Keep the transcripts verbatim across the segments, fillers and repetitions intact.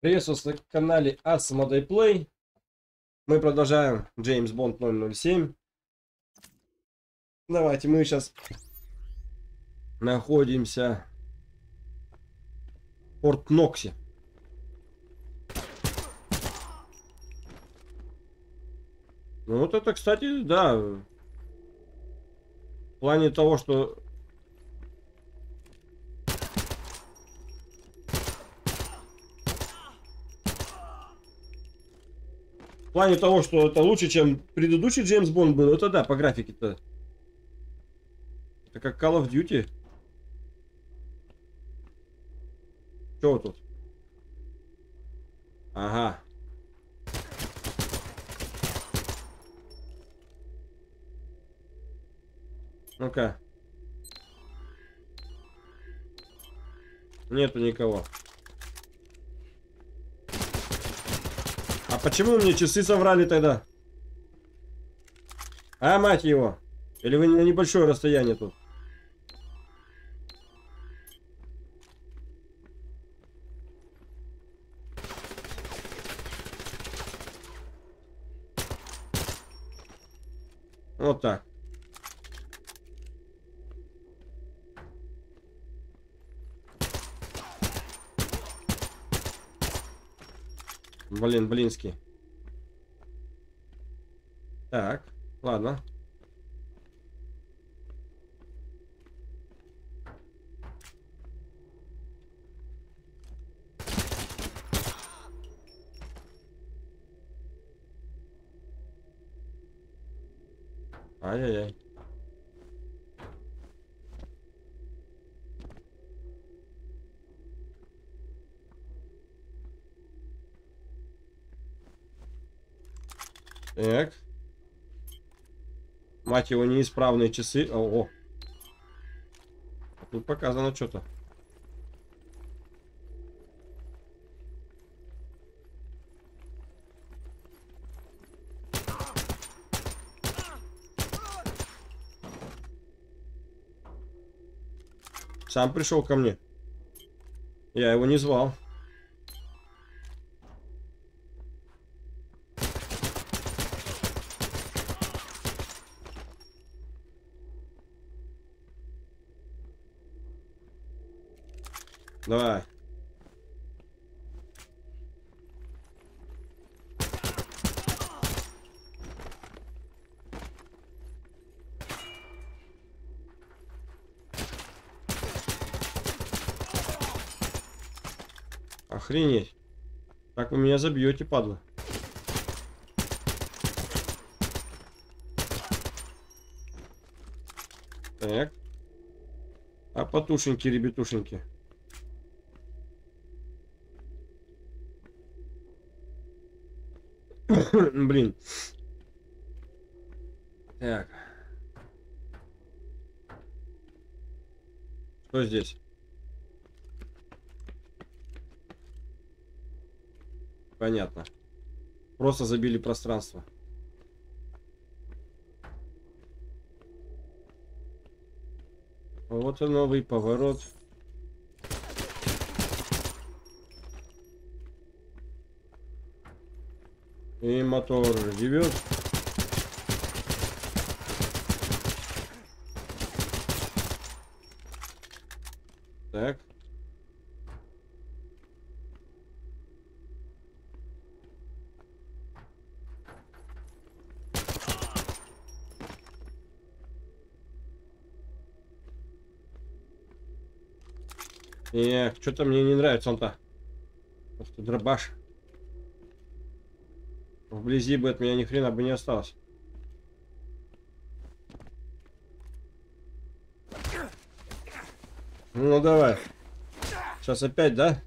Приветствую вас на канале AsmodayPlay. Мы продолжаем Джеймс Бонд ноль ноль семь. Давайте мы сейчас находимся в Порт-Ноксе. Ну вот это, кстати, да. В плане того, что... В плане того, что это лучше, чем предыдущий Джеймс Бонд был, это да, по графике-то. Это как Call of Duty. Чё тут? Ага. Ну-ка. Нету никого. Почему мне часы соврали тогда? А, мать его. Или вы на небольшое расстояние тут? Вот так. Блин, блинский. Так, ладно. Ай-яй-яй. Так. Мать его, неисправные часы. Ого. Тут показано что-то. Сам пришел ко мне. Я его не звал. Давай. Охренеть. Так вы меня забьете, падла. Так. А потушеньки, ребятушеньки. Блин. Так. Что здесь? Понятно. Просто забили пространство. Вот и новый поворот. И мотор ревет. Так. Эх, что-то мне не нравится он-то. Просто дробаш. Вблизи бы от меня ни хрена бы не осталось. Ну давай. Сейчас опять, да?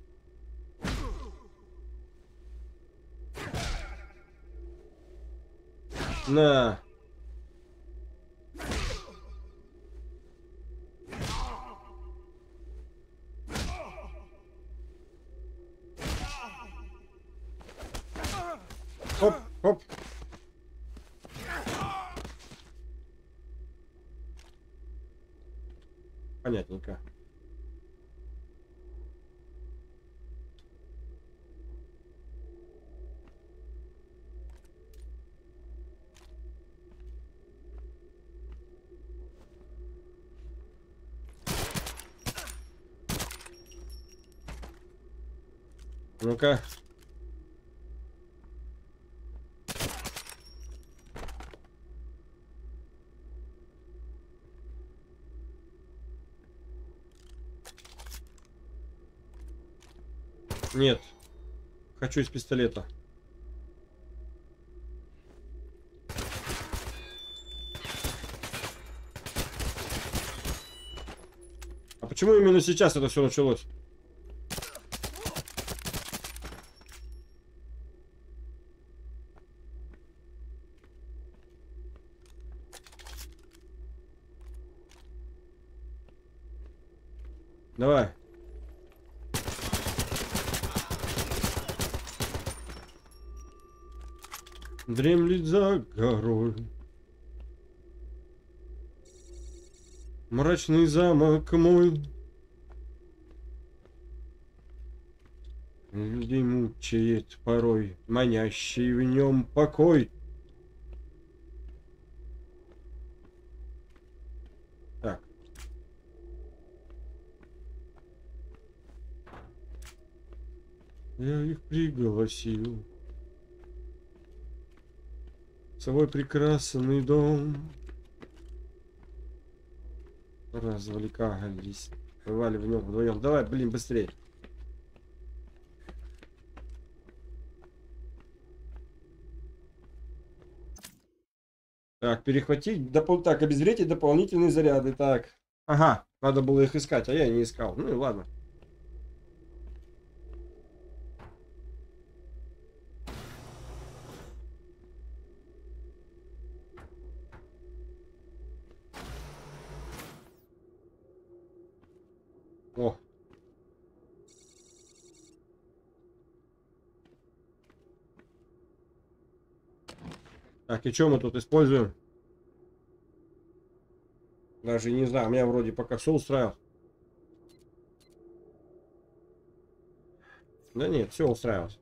На. Оп, оп. Понятненько. Ну-ка. Нет. Хочу из пистолета. А почему именно сейчас это все началось? Давай. Дремлет за горой мрачный замок мой, людей мучает порой манящий в нем покой. Так. Я их пригласил. Свой прекрасный дом. Развлекались. Бывали в нем вдвоем. Давай, блин, быстрее. Так, перехватить. Допол... Так, обезвредить дополнительные заряды. Так. Ага, надо было их искать, а я не искал. Ну и ладно. О. Так, и что мы тут используем? Даже не знаю, у меня вроде пока все устраивал. Да нет, все устраивалось.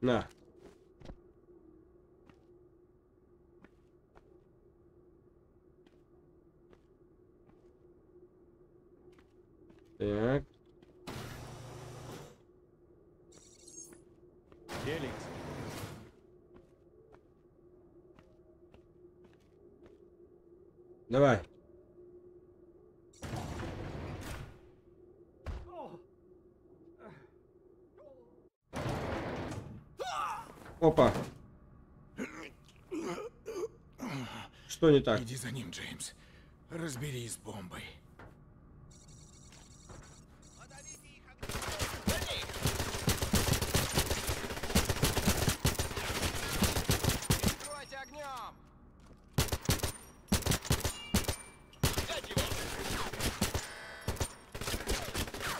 На. Так. Феликс. Давай. Опа. Что не так? Иди за ним, Джеймс. Разберись с бомбой.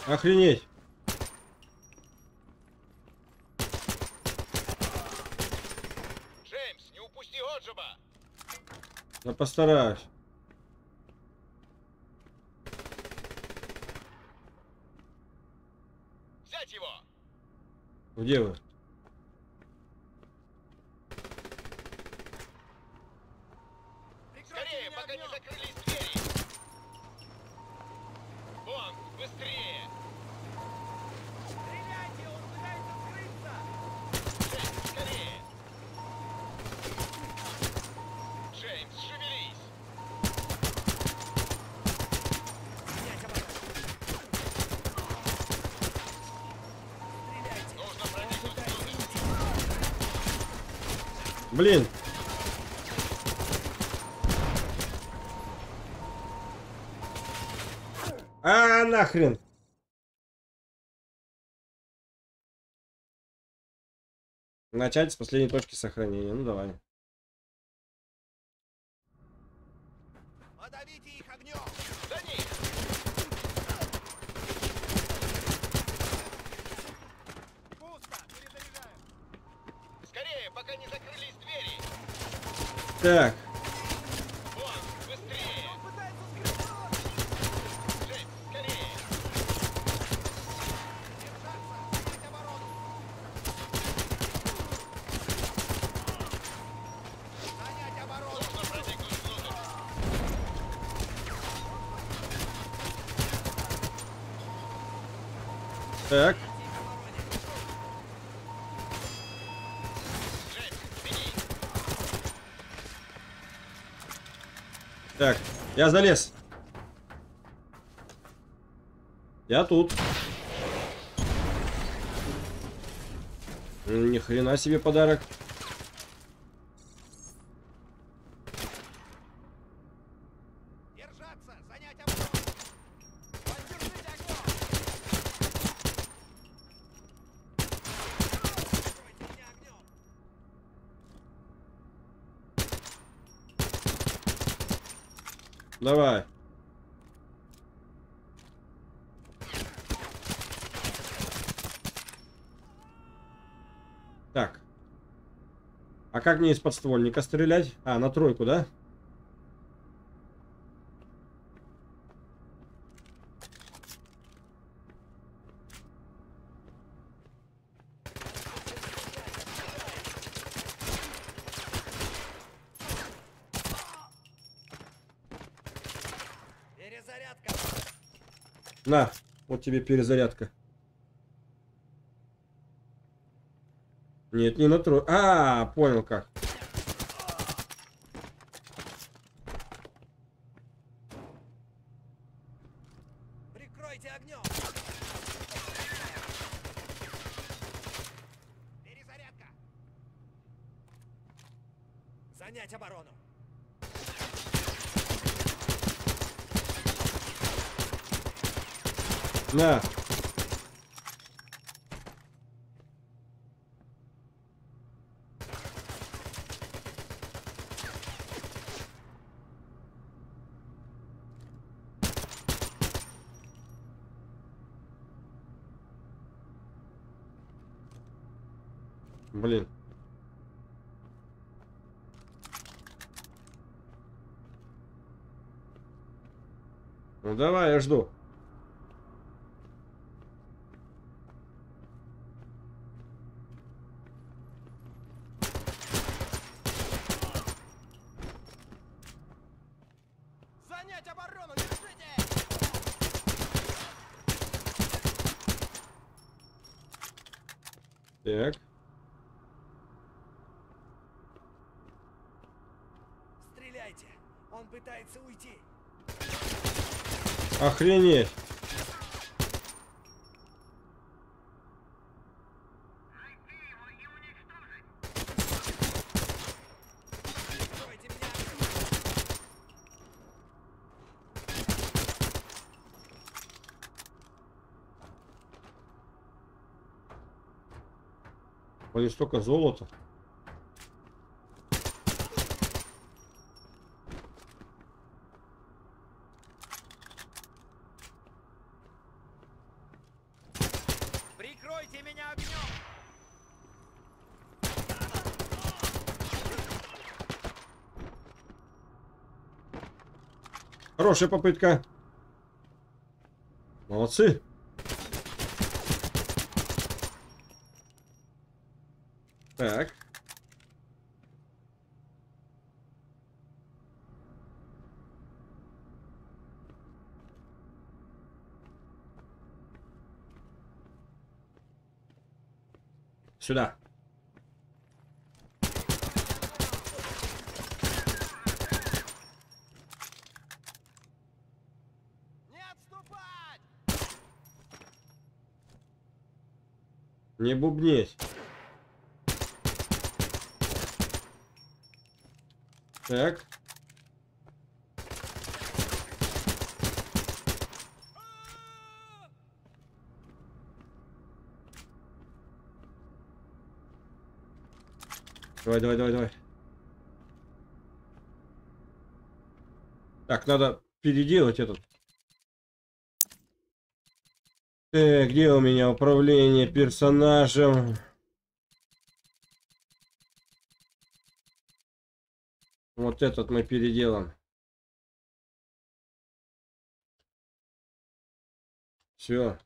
Охренеть. Джеймс, не упусти отжима. Я постараюсь. Взять его. Где вы? Скорее, пока не закрылись двери. Вон, быстрее. Блин. А, нахрен. Начать с последней точки сохранения. Ну давай. Подавите их огнем. За ней. Пусто, перезаряжаем. Скорее, пока не закрылись двери. Так. Так. Так, я залез. Я тут. Ни хрена себе подарок. Давай. Так. А как мне из подствольника стрелять? А, на тройку, да? На, вот тебе перезарядка. Нет, не на тройку. А, понял как. Прикройте огнем. Перезарядка. Занять оборону. На. Блин. Ну давай, я жду. Так. Стреляйте. Он пытается уйти. Охренеть. Найди его и уничтожить. Блин, столько золота. Прикройте меня огнем. Хорошая попытка. Молодцы. Так. Сюда. Не отступать! Не бубнись. Так. Давай, давай, давай, давай. Так, надо переделать этот. Так, где у меня управление персонажем? Вот этот мы переделаем. Все.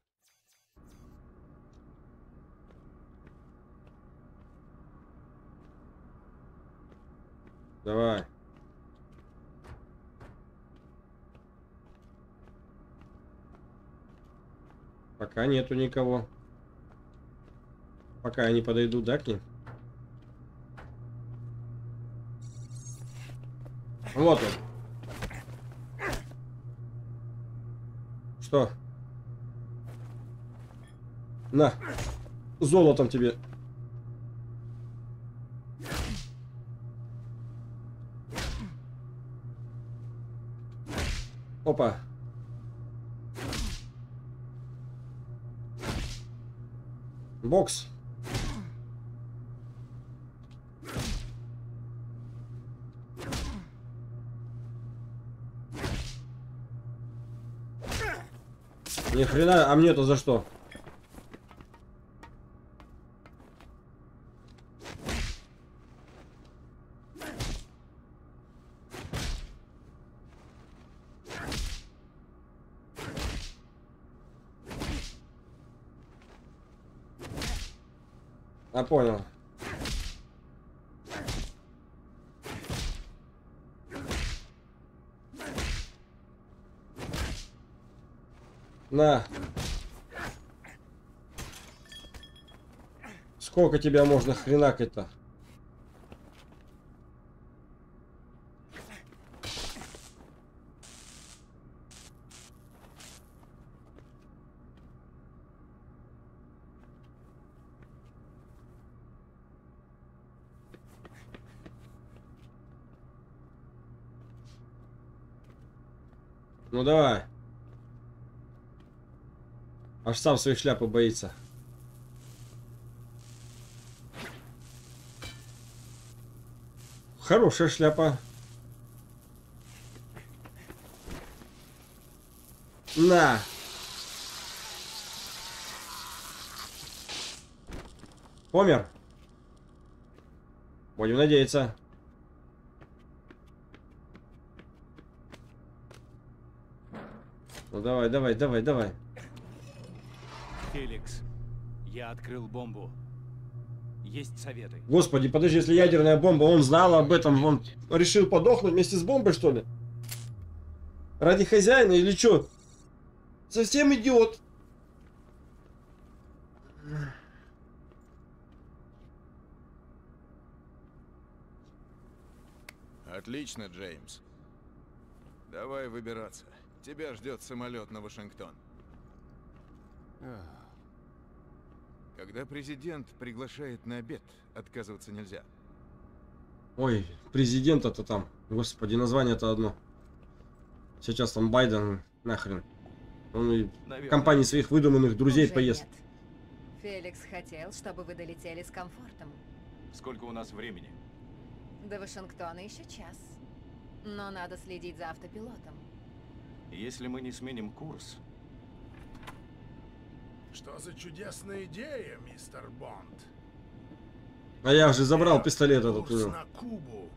Давай. Пока нету никого. Пока я не подойду, да, к ним? Вот он. Что? На. Золотом тебе. Опа. Бокс. Ни хрена, а мне-то за что? А, понял. На. Сколько тебя можно хренакать-то? Ну давай. Аж сам своей шляпы боится. Хорошая шляпа. На. Помер. Будем надеяться. Ну давай, давай, давай, давай. Феликс, я открыл бомбу. Есть советы. Господи, подожди, если ядерная бомба, он знал об этом, он решил подохнуть вместе с бомбой, что ли? Ради хозяина или что? Совсем идиот. Отлично, Джеймс. Давай выбираться. Тебя ждет самолет на Вашингтон. Когда президент приглашает на обед, отказываться нельзя. Ой, президента-то там. Господи, название-то одно. Сейчас там Байден, нахрен. Он и в компании своих выдуманных друзей уже поест. Нет. Феликс хотел, чтобы вы долетели с комфортом. Сколько у нас времени? До Вашингтона еще час. Но надо следить за автопилотом. Если мы не сменим курс... Что за чудесная идея, мистер Бонд? А я же забрал пистолет этот уже. На Кубу.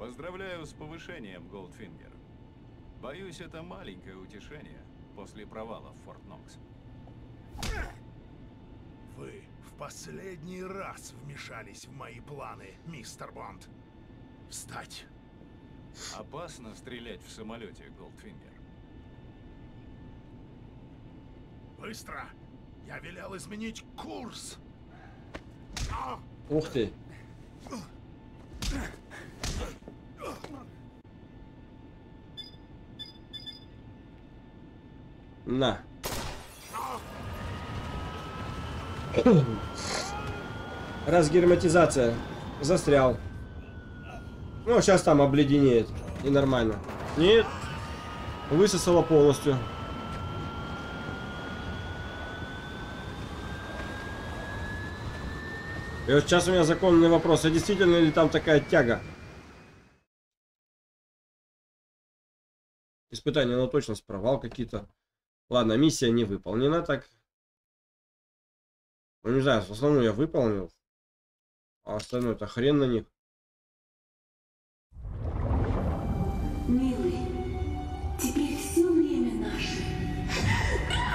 Поздравляю с повышением, Голдфингер. Боюсь, это маленькое утешение после провала в Порт-Нокс. Вы в последний раз вмешались в мои планы, мистер Бонд. Встать. Опасно стрелять в самолете, Голдфингер. Быстро! Я велел изменить курс! Ух ты! На! Разгерметизация. Застрял. Ну, сейчас там обледенеет. И нормально. Нет! Высосало полностью. И вот сейчас у меня законный вопрос, а действительно ли там такая тяга? Испытание, ну точно, провал какие-то. Ладно, миссия не выполнена так. Ну не знаю, в основном я выполнил. А остальное-то хрен на них. Милый, теперь все время наше.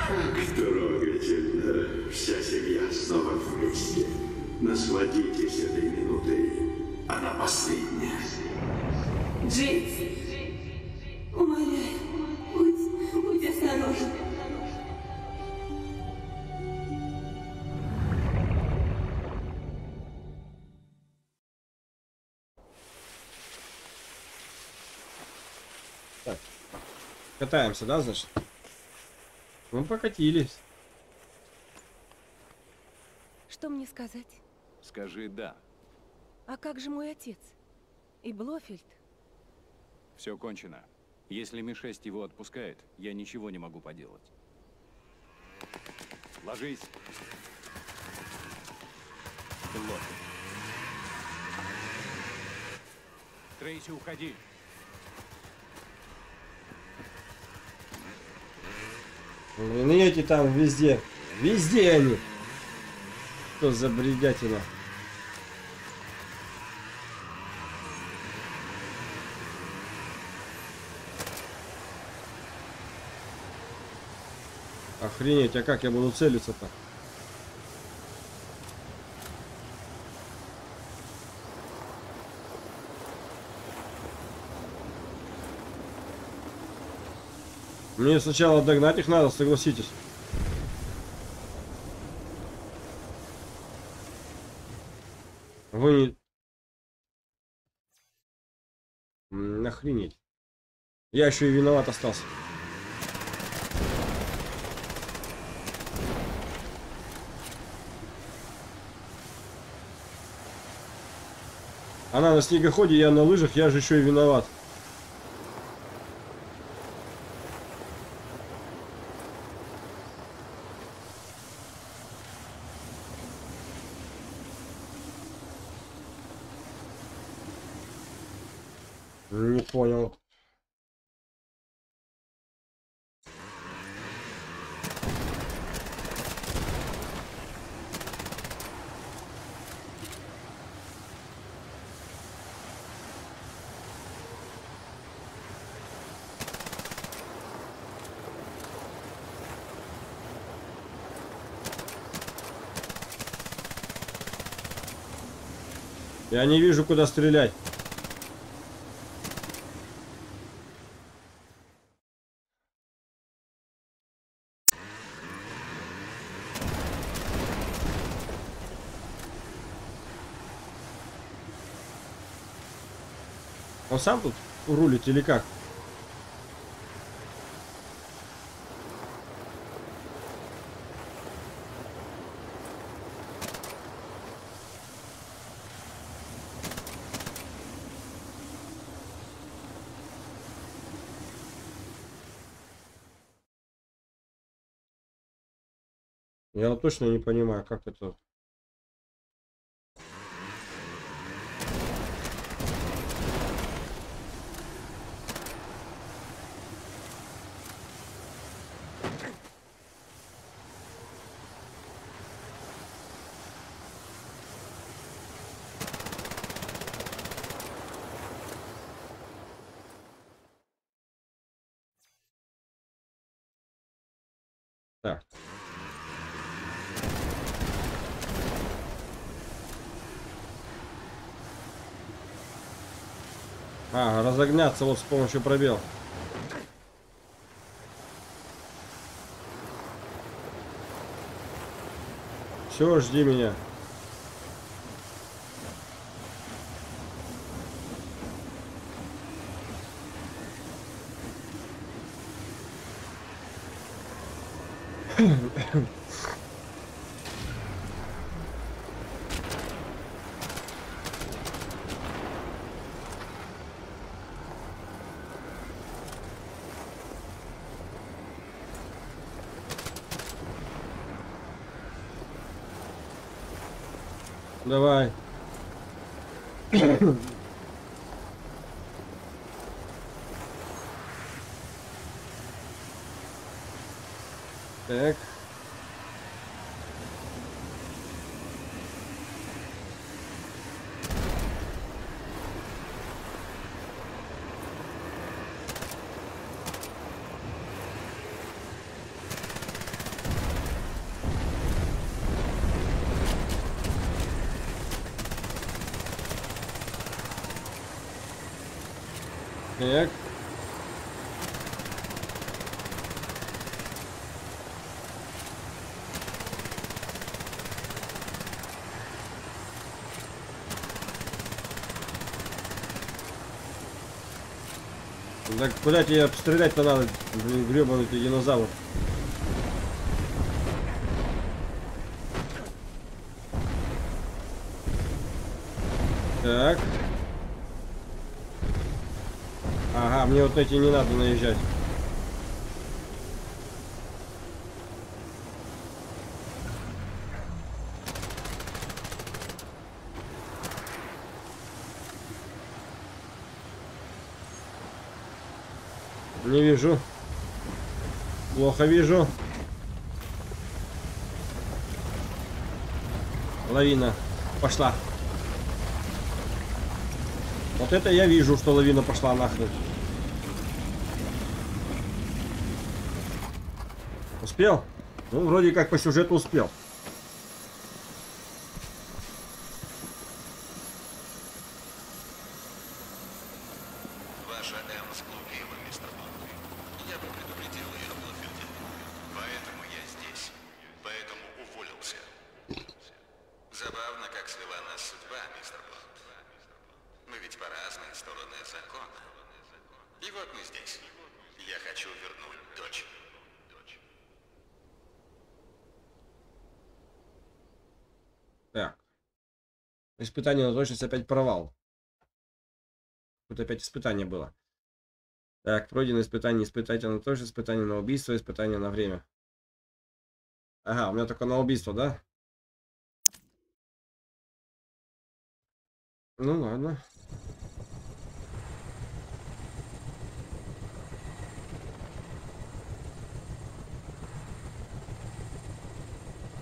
Как трогательно. Вся семья снова вместе. Насладитесь этой минутой. Она последняя. Джеймс, умоляю, будь, будь осторожен. Катаемся, да, значит? Мы покатились. Что мне сказать? Скажи да. А как же мой отец? И Блофельд? Все кончено. Если эм и шесть его отпускает, я ничего не могу поделать. Ложись. Блофельд. Трейси, уходи. Блин, эти там везде. Везде они. Что за бредятина? Охренеть, а как я буду целиться-то? Мне сначала догнать их надо, согласитесь. Вы не... Охренеть. Я еще и виноват остался. Она на снегоходе, я на лыжах, я же еще и виноват. Не понял. Я не вижу, куда стрелять. Он сам тут рулит или как? Я точно не понимаю, как это... Так. А, разогнаться вот с помощью пробела. Все, жди меня. Давай. Так. Так. Так куда тебе обстрелять-то надо, гребаный ты динозавр? Так. Ага, мне вот эти не надо наезжать. Не вижу. Плохо вижу. Лавина пошла. Вот это я вижу, что лавина пошла нахрен. Успел? Ну, вроде как по сюжету успел. Испытание на точность опять провал. Тут опять испытание было. Так, пройдено испытание, испытание на точность, испытание на убийство, испытание на время. Ага, у меня только на убийство, да? Ну ладно.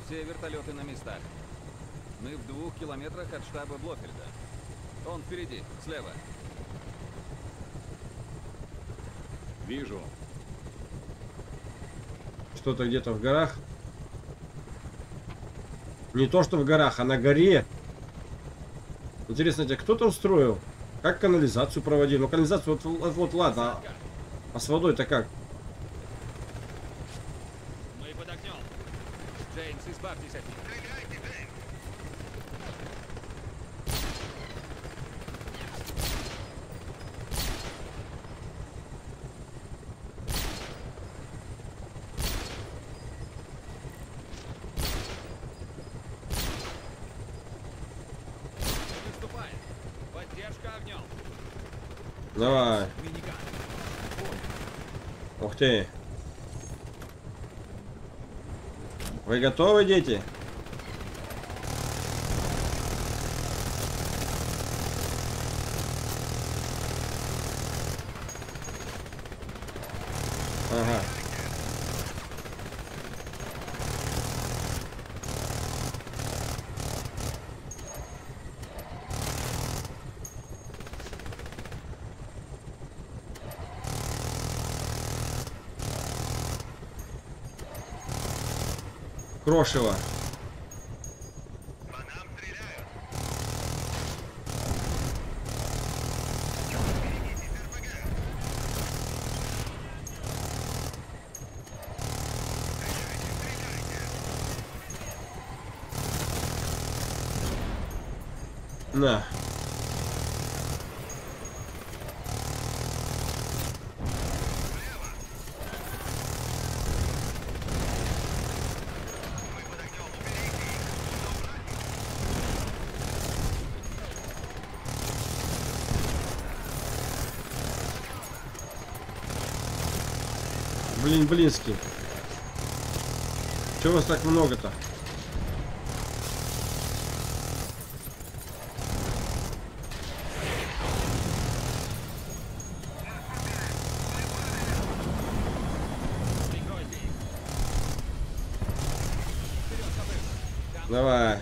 Все вертолеты на местах. Мы в двух километрах от штаба Блофельда. Он впереди, слева. Вижу. Что-то где-то в горах. Не то, что в горах, а на горе. Интересно, тебя кто-то устроил? Как канализацию проводили? Ну, канализацию вот, вот, вот ладно. А, а с водой-то как? Мы под огнем. Джеймс, избавьтесь от них. Давай. Ух ты. Вы готовы, дети? Ага. Крошево. По нам стреляют. На. Блин, блинский. Чего вас так много-то? Давай.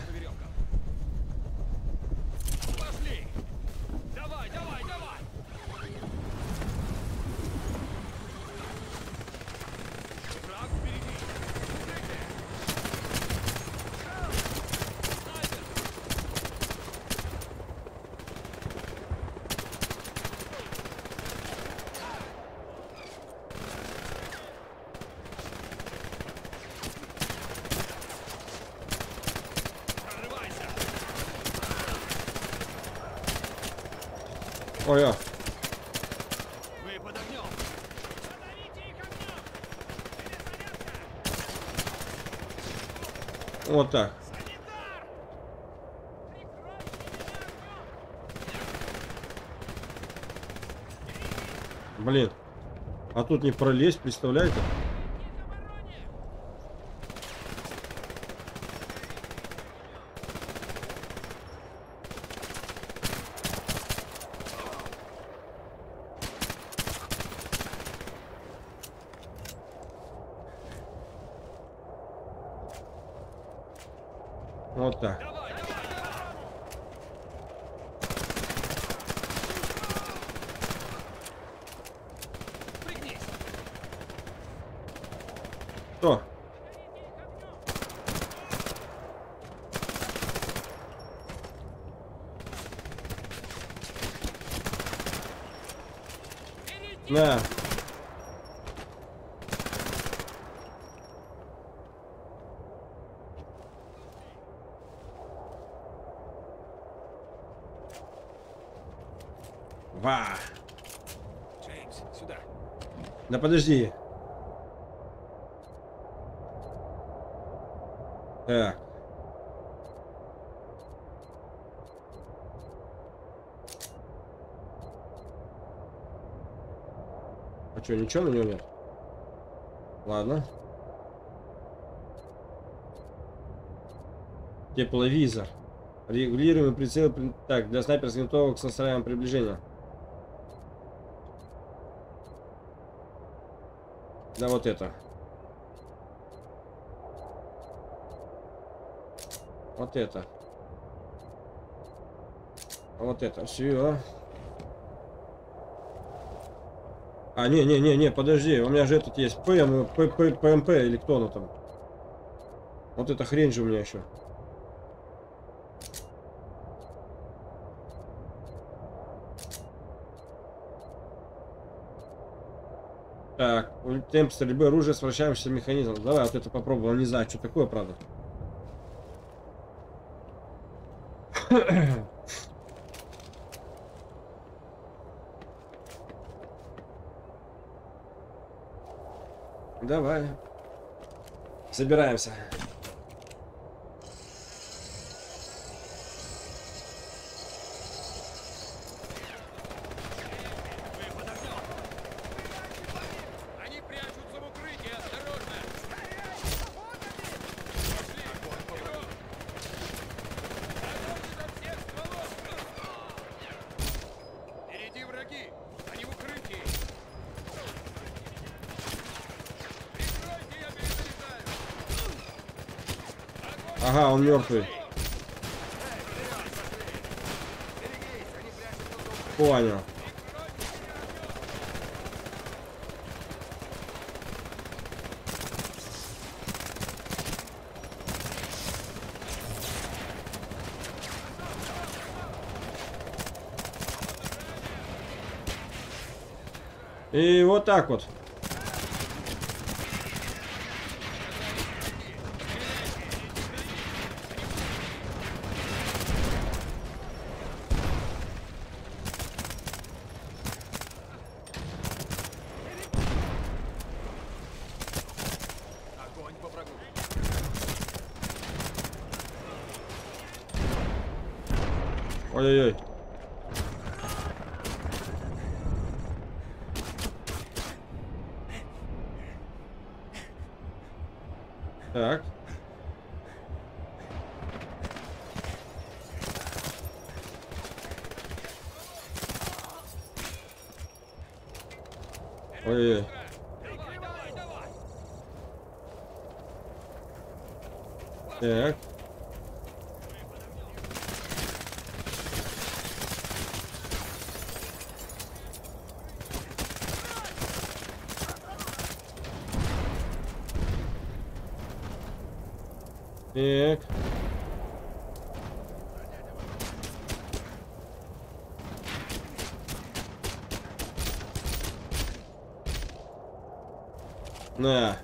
Ой, я. Мы подогнем. Вот так. Блин. А тут не пролезть, представляете? Вот так. Кто? На. Ва. Джеймс, сюда. Да подожди. Так. А что, ничего на него нет? Ладно. Тепловизор. Регулируемый прицел. Так, для снайперских винтовок с настраиванием приближения. Да, вот это. Вот это. Вот это. Все. А, не, не, не, не, подожди. У меня же этот есть. Пэм, ПМП или кто оно там. Вот эта хрень же у меня еще. Так, темп стрельбы оружия с вращающимся механизмом. Давай вот это попробуем. Не знаю, что такое, правда. Давай. Собираемся. Ага, он мертвый. Понял. И вот так вот. Ой-ой-ой. Так. Ой-ой-ой. Так. Так. На.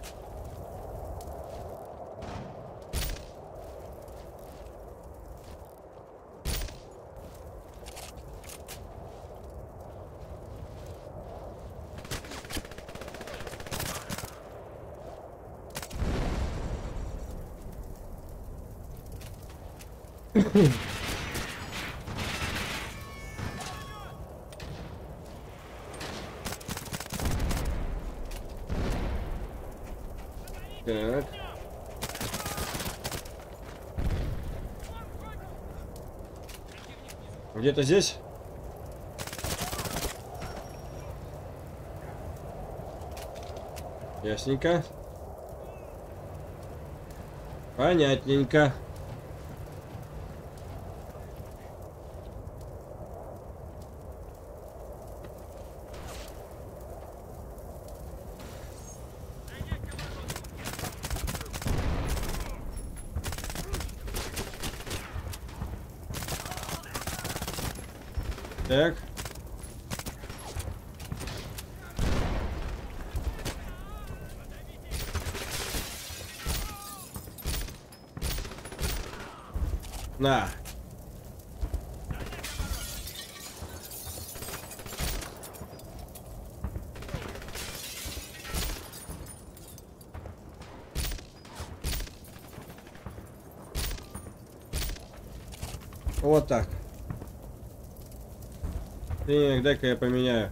Так. Где-то здесь? Ясненько. Понятненько. Так. На. Вот так. Так, дай-ка я поменяю.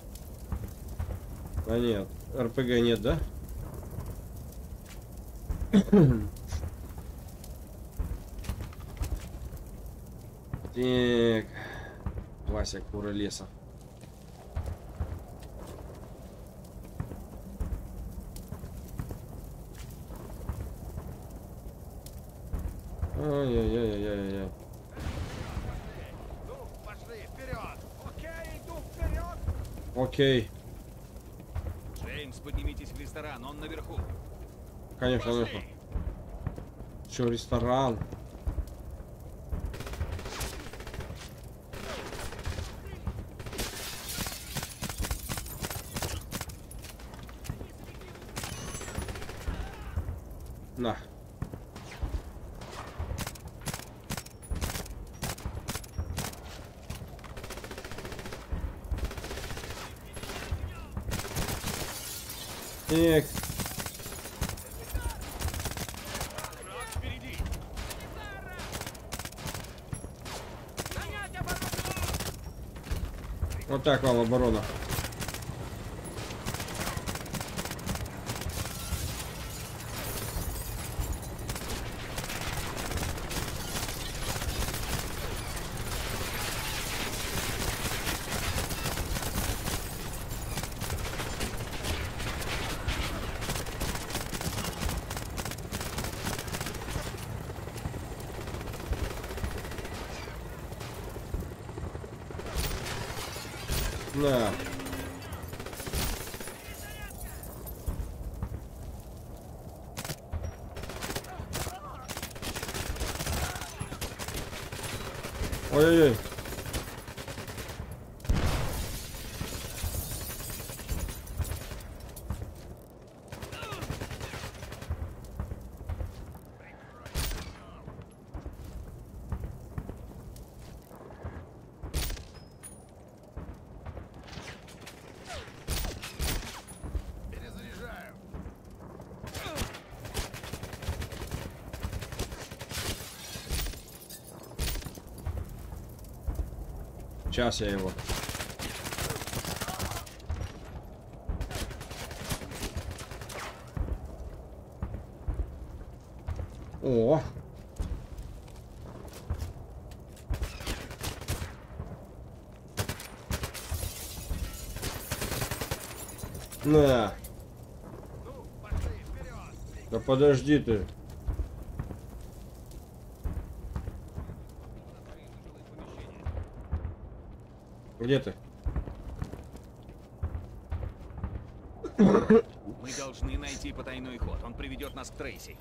А нет, эр пэ гэ нет, да? Так. Вася, кура леса. Ай-яй-яй-яй-яй-яй. Ну, пошли вперед. Окей, иду вперед. Окей. Джеймс, поднимитесь в ресторан, он наверху. Конечно, наверху. Чё, ресторан? На. Эх. Вот так вам оборона. Да. Ой-ой-ой. Сейчас я его. О. На. Да подожди ты. Где ты? Мы должны найти потайной ход. Он приведет нас к Трейси.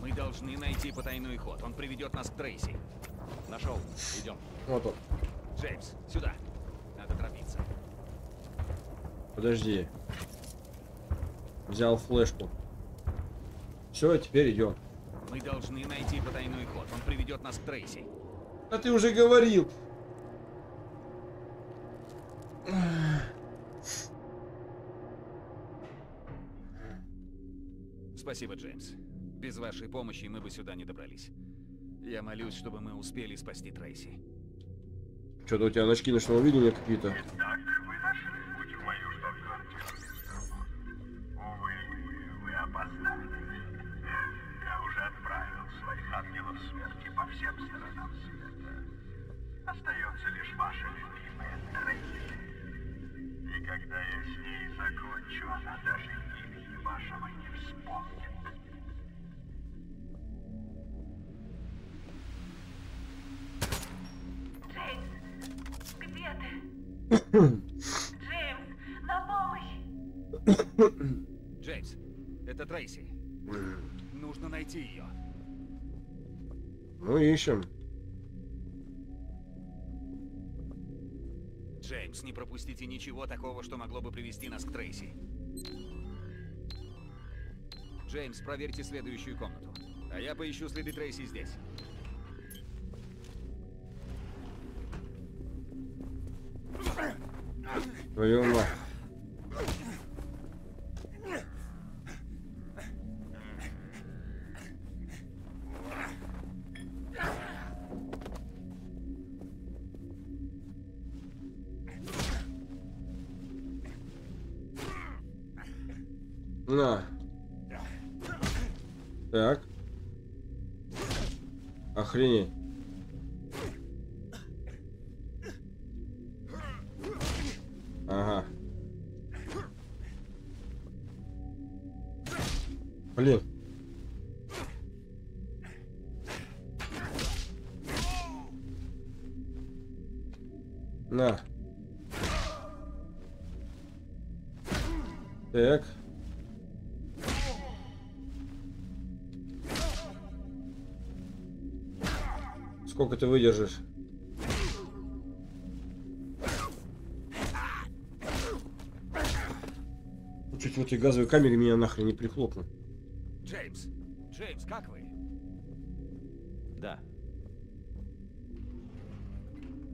Мы должны найти потайной ход. Он приведет нас к Трейси. Нашел. Идем. Вот он. Джеймс, сюда. Надо торопиться. Подожди. Взял флешку. Все, теперь идем. Мы должны найти потайной ход. Он приведет нас к Трейси. А ты уже говорил. Спасибо, Джеймс. Без вашей помощи мы бы сюда не добрались. Я молюсь, чтобы мы успели спасти Трейси. Что-то у тебя очки ночного видения какие-то. Джеймс, это Трейси. Нужно найти ее. Ну, ищем. Джеймс, не пропустите ничего такого, что могло бы привести нас к Трейси. Джеймс, проверьте следующую комнату. А я поищу следы Трейси здесь. Твою мать. На. Так. Охренеть. Ага. Блин. На. Так. Сколько ты выдержишь? Чуть вот эти газовые камеры меня нахрен не прихлопнут. Джеймс, Джеймс, как вы? Да.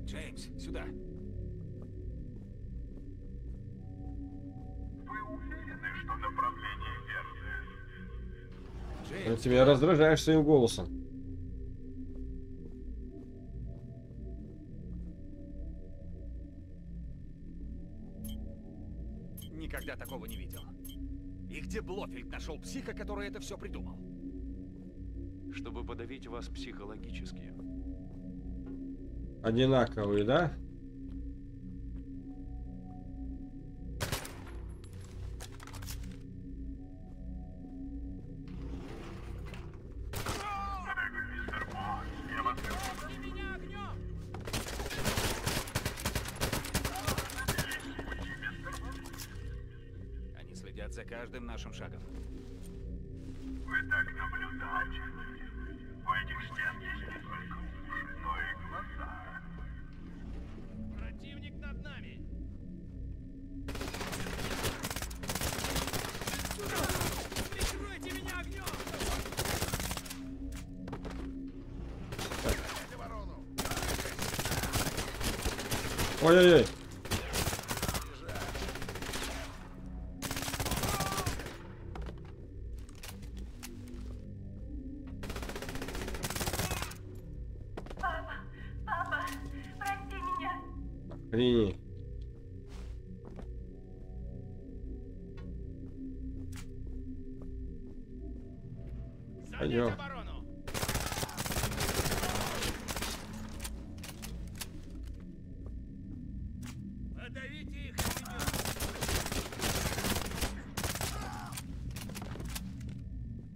Джеймс, сюда. Вы уверены, что направление верное? Джеймс, ты меня раздражаешь своим голосом. Никогда такого не видел. И где Блофельд нашел психа, который это все придумал? Чтобы подавить вас психологически. Одинаковые, да? Нашим шагом. Вы так наблюдательны. У этих стен есть не только уши, но и глаза. Противник над нами. Прикройте меня огнем! Ой-ой-ой!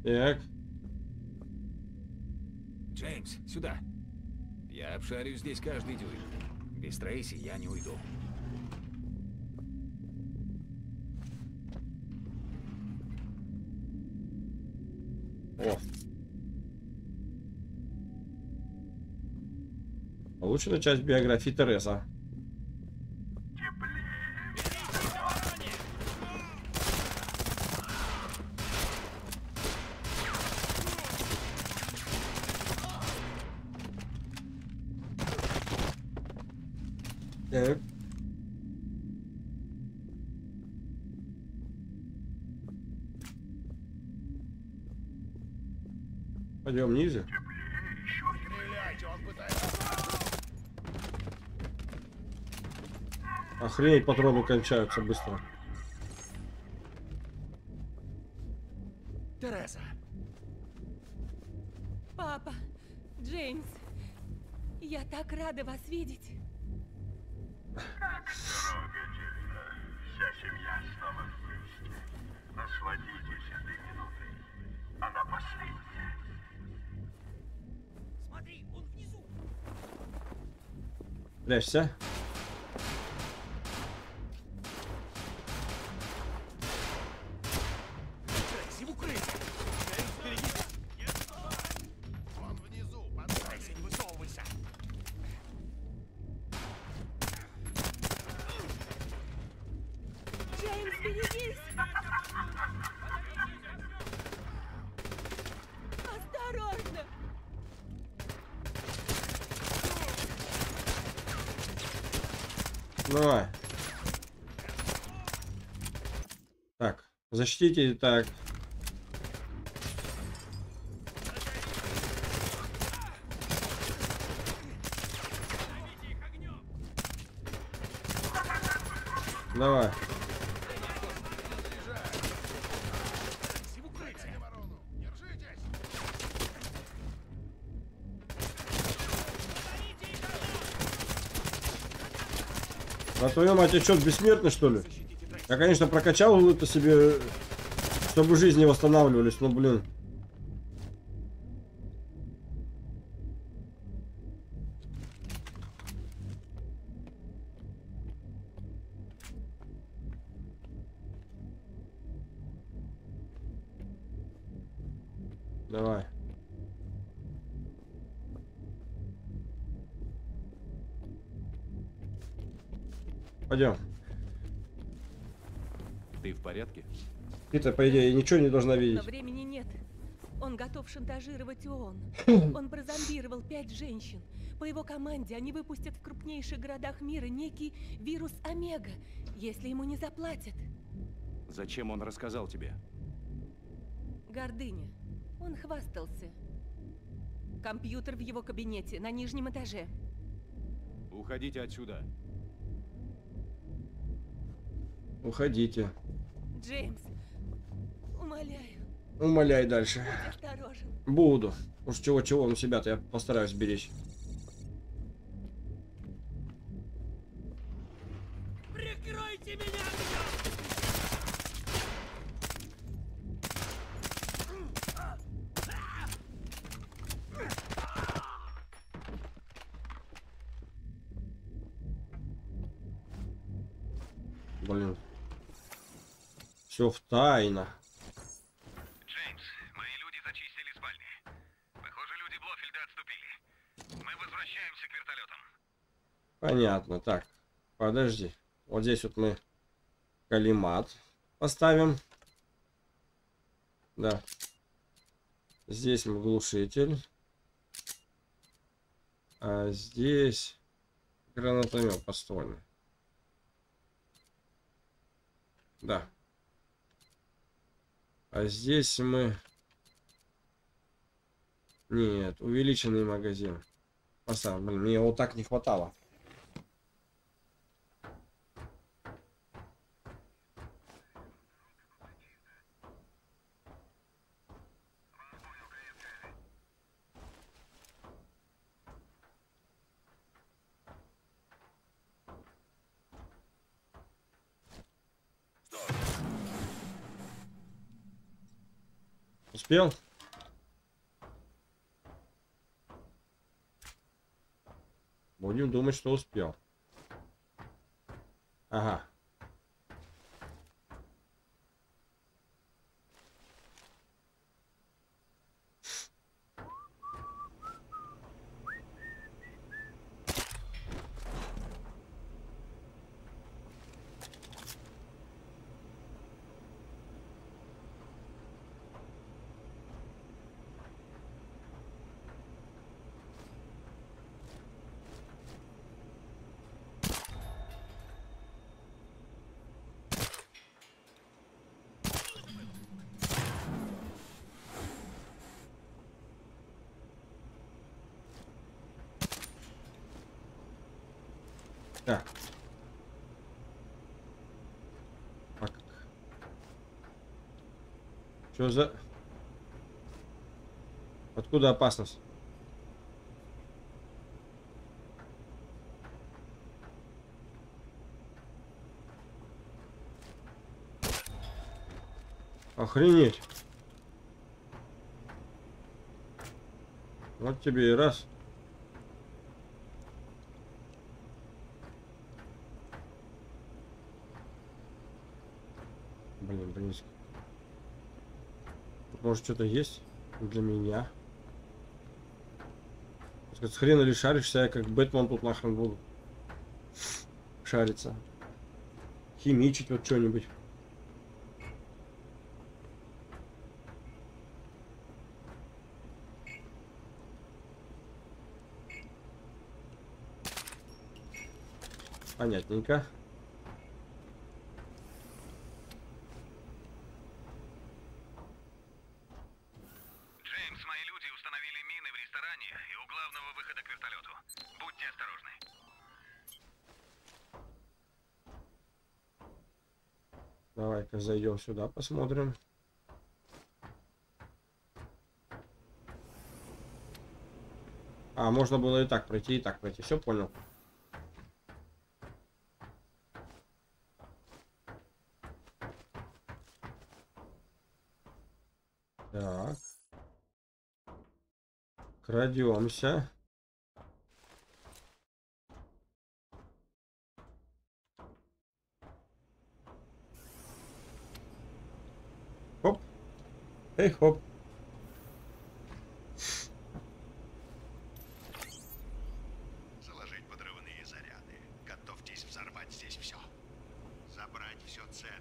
Так. Джеймс, сюда. Я обшарю здесь каждый дюйм. Без Трейси я не уйду. О. Получена часть биографии Тереса. Пойдем ниже. Охренеть, патроны кончаются быстро. Тереза. Папа, Джеймс, я так рада вас видеть. Как трогательно. Вся семья снова вместе. Насладитесь этой минутой. Она последняя. Смотри, он внизу. Прячься. Давай. Так, защитите, так. Давай. А твою мать, я чё, бессмертный, что ли? Я, конечно, прокачал это себе, чтобы жизни восстанавливались, но, блин. Давай. Пойдем. Ты в порядке? Ты-то, по идее, ничего не должна видеть. Но времени нет. Он готов шантажировать ООН. Он прозомбировал пять женщин. По его команде они выпустят в крупнейших городах мира некий вирус Омега, если ему не заплатят. Зачем он рассказал тебе? Гордыня. Он хвастался. Компьютер в его кабинете на нижнем этаже. Уходите отсюда. Уходите. Джеймс, умоляю. Умоляй дальше. Буду. Уж чего-чего, но себя-то я постараюсь беречь. Прикройте меня! Блин. Все в тайна. Джеймс, мои люди зачистили спальни. Похоже, люди Блофельда отступили. Мы возвращаемся к вертолетам. Понятно. Так, подожди. Вот здесь вот мы калимат поставим. Да. Здесь мы глушитель. А здесь гранатомет подствольный. Да. А здесь мы... Нет, увеличенный магазин. Поставь, блин, мне его так не хватало. Успел? Будем думать, что успел. Ага. Так. Так. Что за... Откуда опасность? Охренеть. Вот тебе и раз. Блин, близко. Может, что-то есть для меня? С хрена ли шаришься, я как Бэтмен тут нахрен буду шариться. Химичить вот что-нибудь. Понятненько. Джеймс, мои люди установили мины в ресторане и у главного выхода к вертолету. Будьте осторожны. Давай-ка зайдем сюда, посмотрим. А, можно было и так пройти, и так пройти. Все понял. Так. Крадемся. Хоп. Эй, хоп. Заложить подрывные заряды. Готовьтесь взорвать здесь все. Забрать все ценное.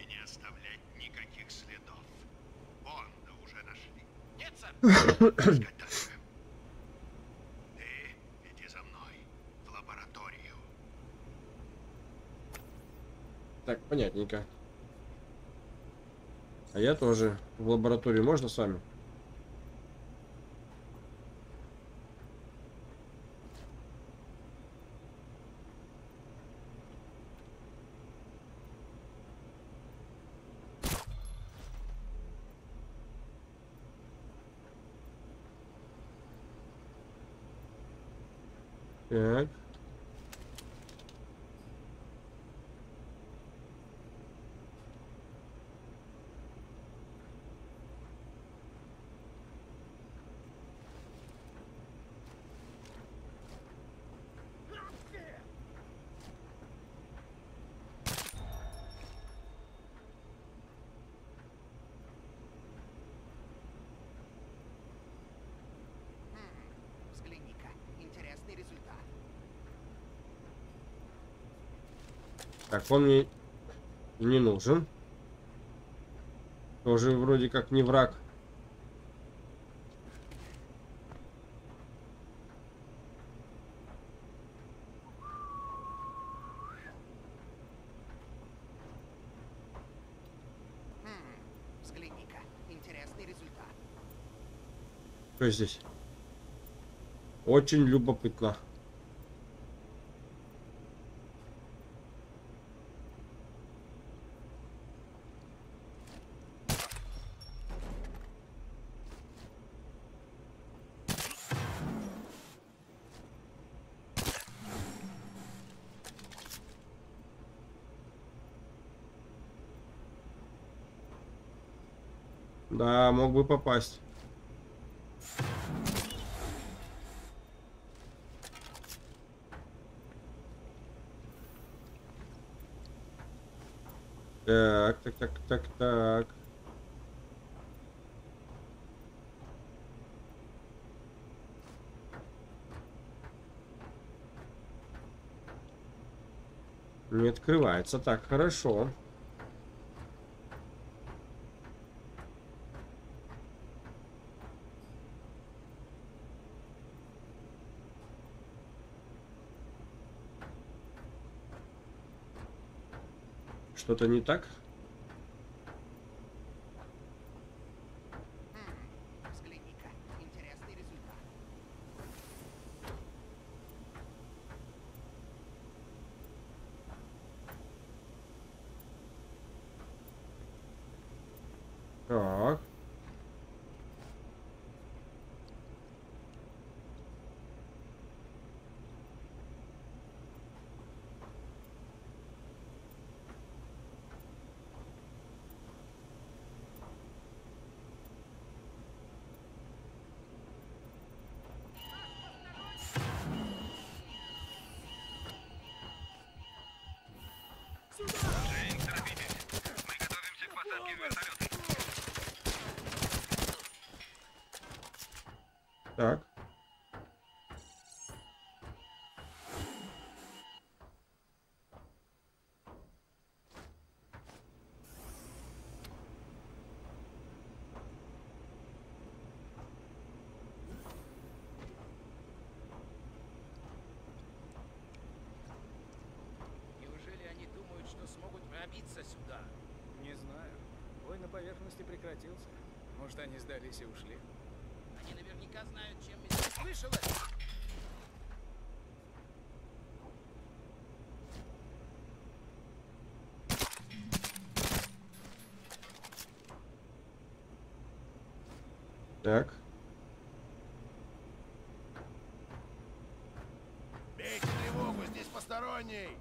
И не оставлять никаких следов. Бонда уже нашли. Нет, сэр. Ты иди за мной в лабораторию. Так, понятненько. А я тоже в лабораторию. Можно с вами? Так. Так, он мне не нужен. Тоже вроде как не враг. Взгляни-ка, интересный результат. Что здесь? Очень любопытно. Да, мог бы попасть. Так, так, так, так, так. Не открывается. Так, хорошо. Что-то не так? Взгляни-ка, интересный результат. Так. Может, они сдались и ушли? Они наверняка знают, чем меня вышел. Так. Бейте тревогу, здесь посторонний.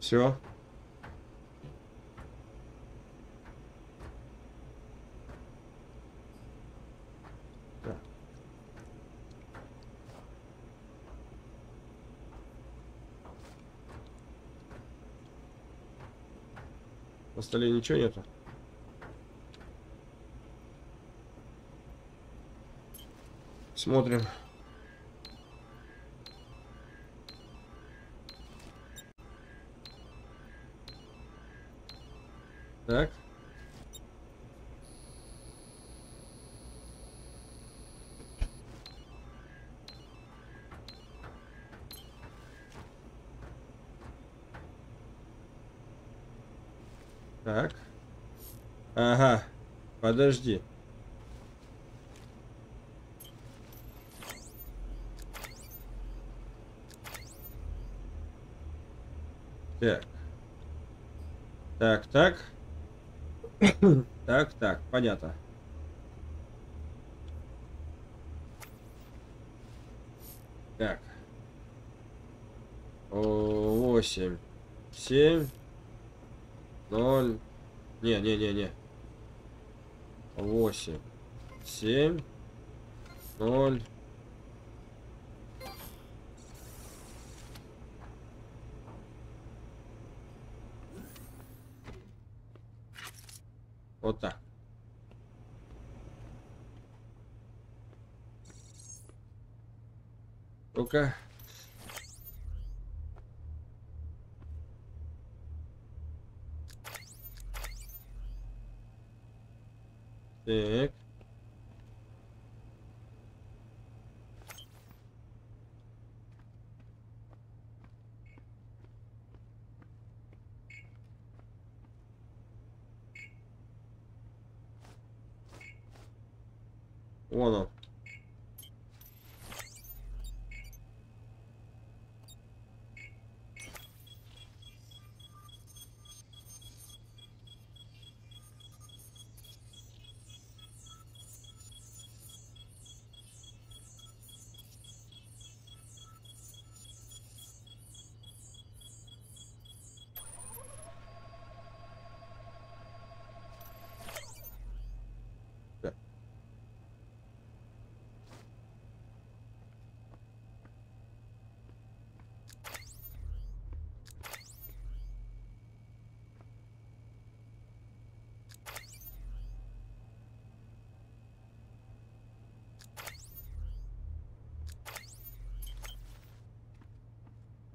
Все. На столе ничего нету. Смотрим. Так. Так. Ага. Подожди. Так. Так, так. Так, так. Понятно. Так. Восемь. Семь. ноль. Не, не, не, не. восемь. семь. ноль. Вот так. Ну-ка. Так. Вон он.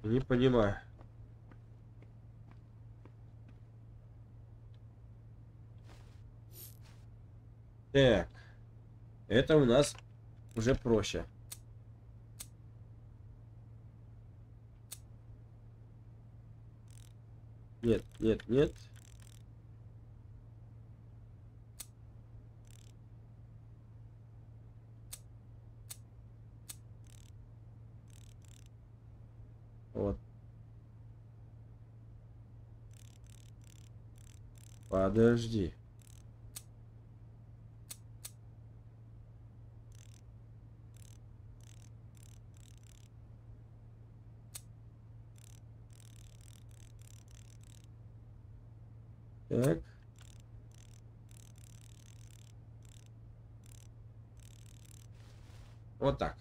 Не понимаю. Так. Это у нас уже проще. Нет, нет, нет. Подожди. Так. Вот так.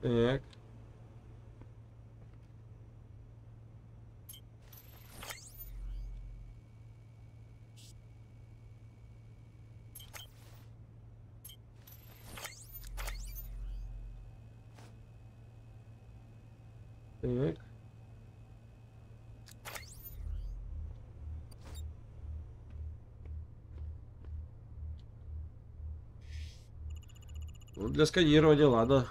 Так. Так. Ну, для сканирования, ладно.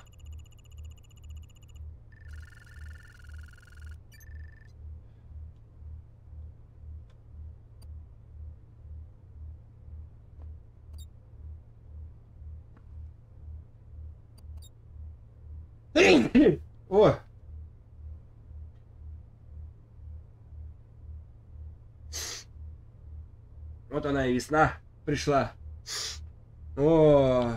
О! Вот она и весна пришла. О!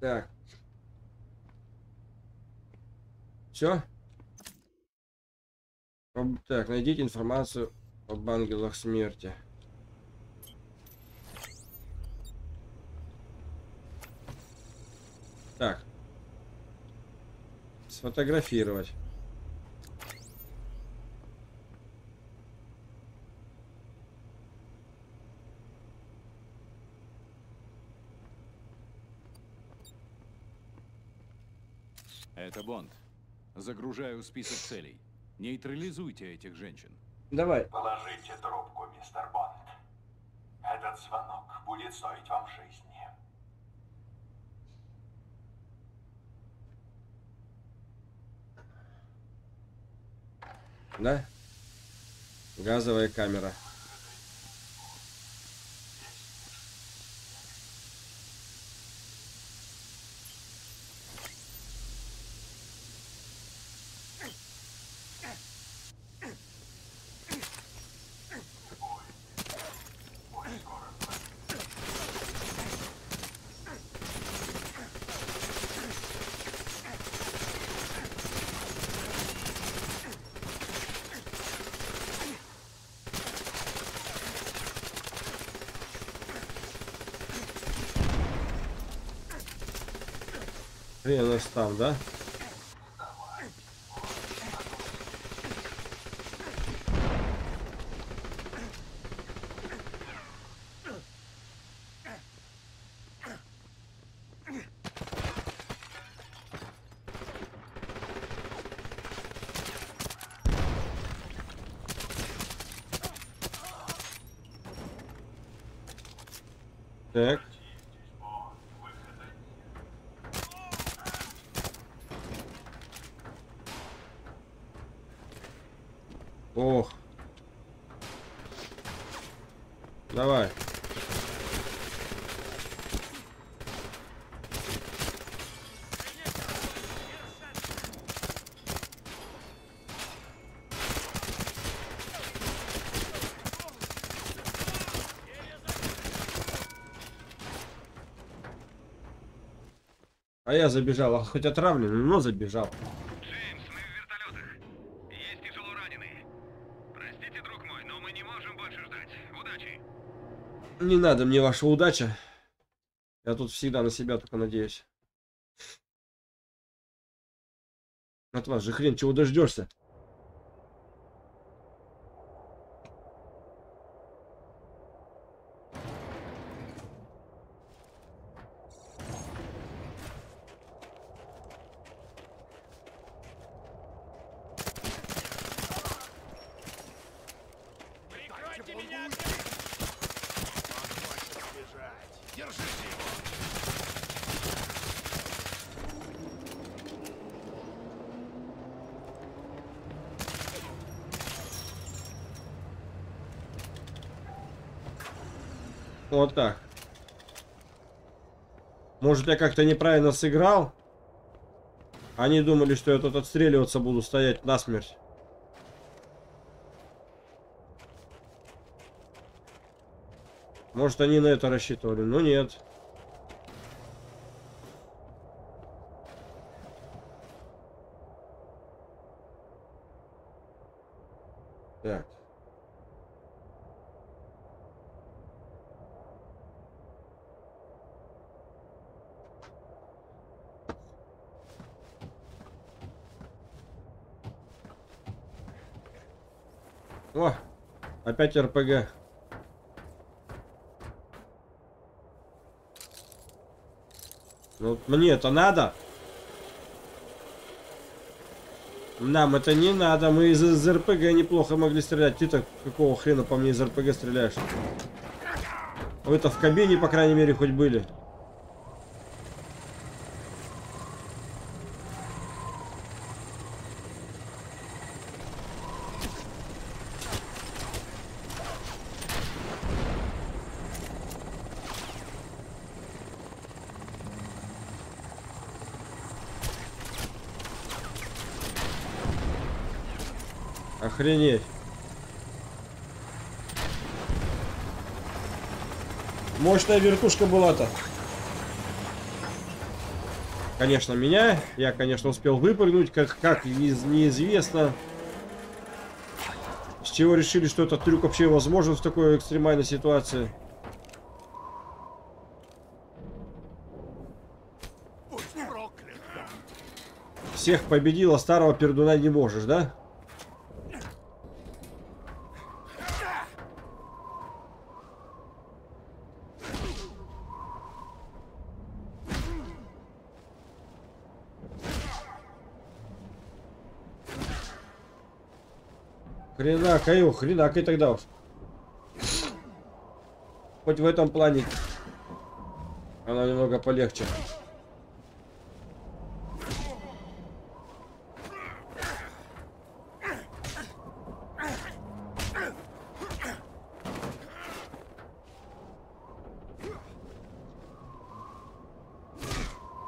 Так. Все? Так, найдите информацию об ангелах смерти. Так. Сфотографировать. Это Бонд. Загружаю список целей. Нейтрализуйте этих женщин. Давай. Положите трубку, мистер Бонд. Этот звонок будет стоить вам жизни. Да? Газовая камера. Там, да? Так. Ох. Давай. А я забежал, а хоть отравлен, но забежал. Не надо мне ваша удача. Я тут всегда на себя только надеюсь. От вас же хрен чего дождешься. Вот так. Может, я как-то неправильно сыграл? Они думали, что я тут отстреливаться буду, стоять насмерть. Может, они на это рассчитывали? Ну нет. Так. О, опять эр пэ гэ. Ну, мне это надо? Нам это не надо. Мы из, из эр пэ гэ неплохо могли стрелять. Ты-то какого хрена по мне из эр пэ гэ стреляешь? Вы-то в кабине, по крайней мере, хоть были. Охренеть. Мощная вертушка была-то. Конечно, меня. Я, конечно, успел выпрыгнуть. Как, как неизвестно. С чего решили, что этот трюк вообще возможен в такой экстремальной ситуации. Всех победила, старого пердуна не можешь, да? Хренакай, его, хренакай тогда уж. Хоть в этом плане она немного полегче.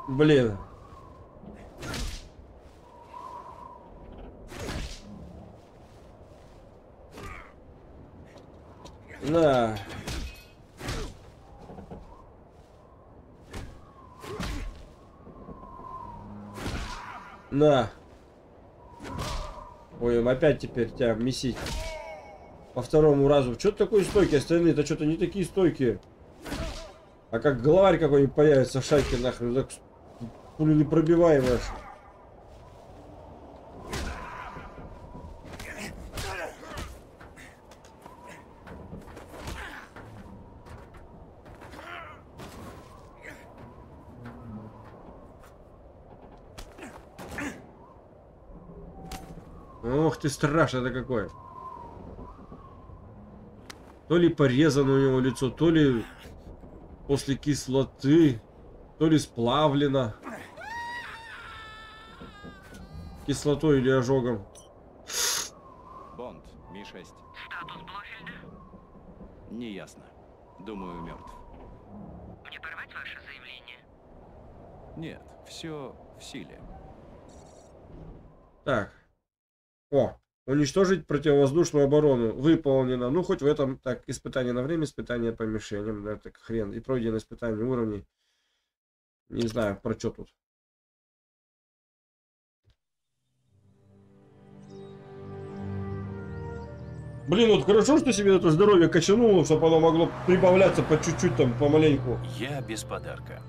Блин. Да. На. Ой, опять теперь тебя месить. По второму разу. Чё ты такой стойкий? Остальные-то что-то не такие стойкие. А как главарь какой-нибудь появится в шайке, нахрен, так пулю не пробиваемая. Ох ты, страшно-то какое. То ли порезано у него лицо, то ли после кислоты, то ли сплавлено кислотой или ожогом. Бонд, ми шесть. Статус Блофельда? Неясно. Думаю, мертв. Мне порвать ваше заявление? Нет, все в силе. Так. О, уничтожить противовоздушную оборону. Выполнено. Ну, хоть в этом. Так, испытание на время, испытание по мишеням. Да, так хрен. И пройдено испытание уровней. Не знаю, про что тут. Блин, вот хорошо, что себе это здоровье качануло, чтобы оно могло прибавляться по чуть-чуть там, помаленьку. Я без подарка.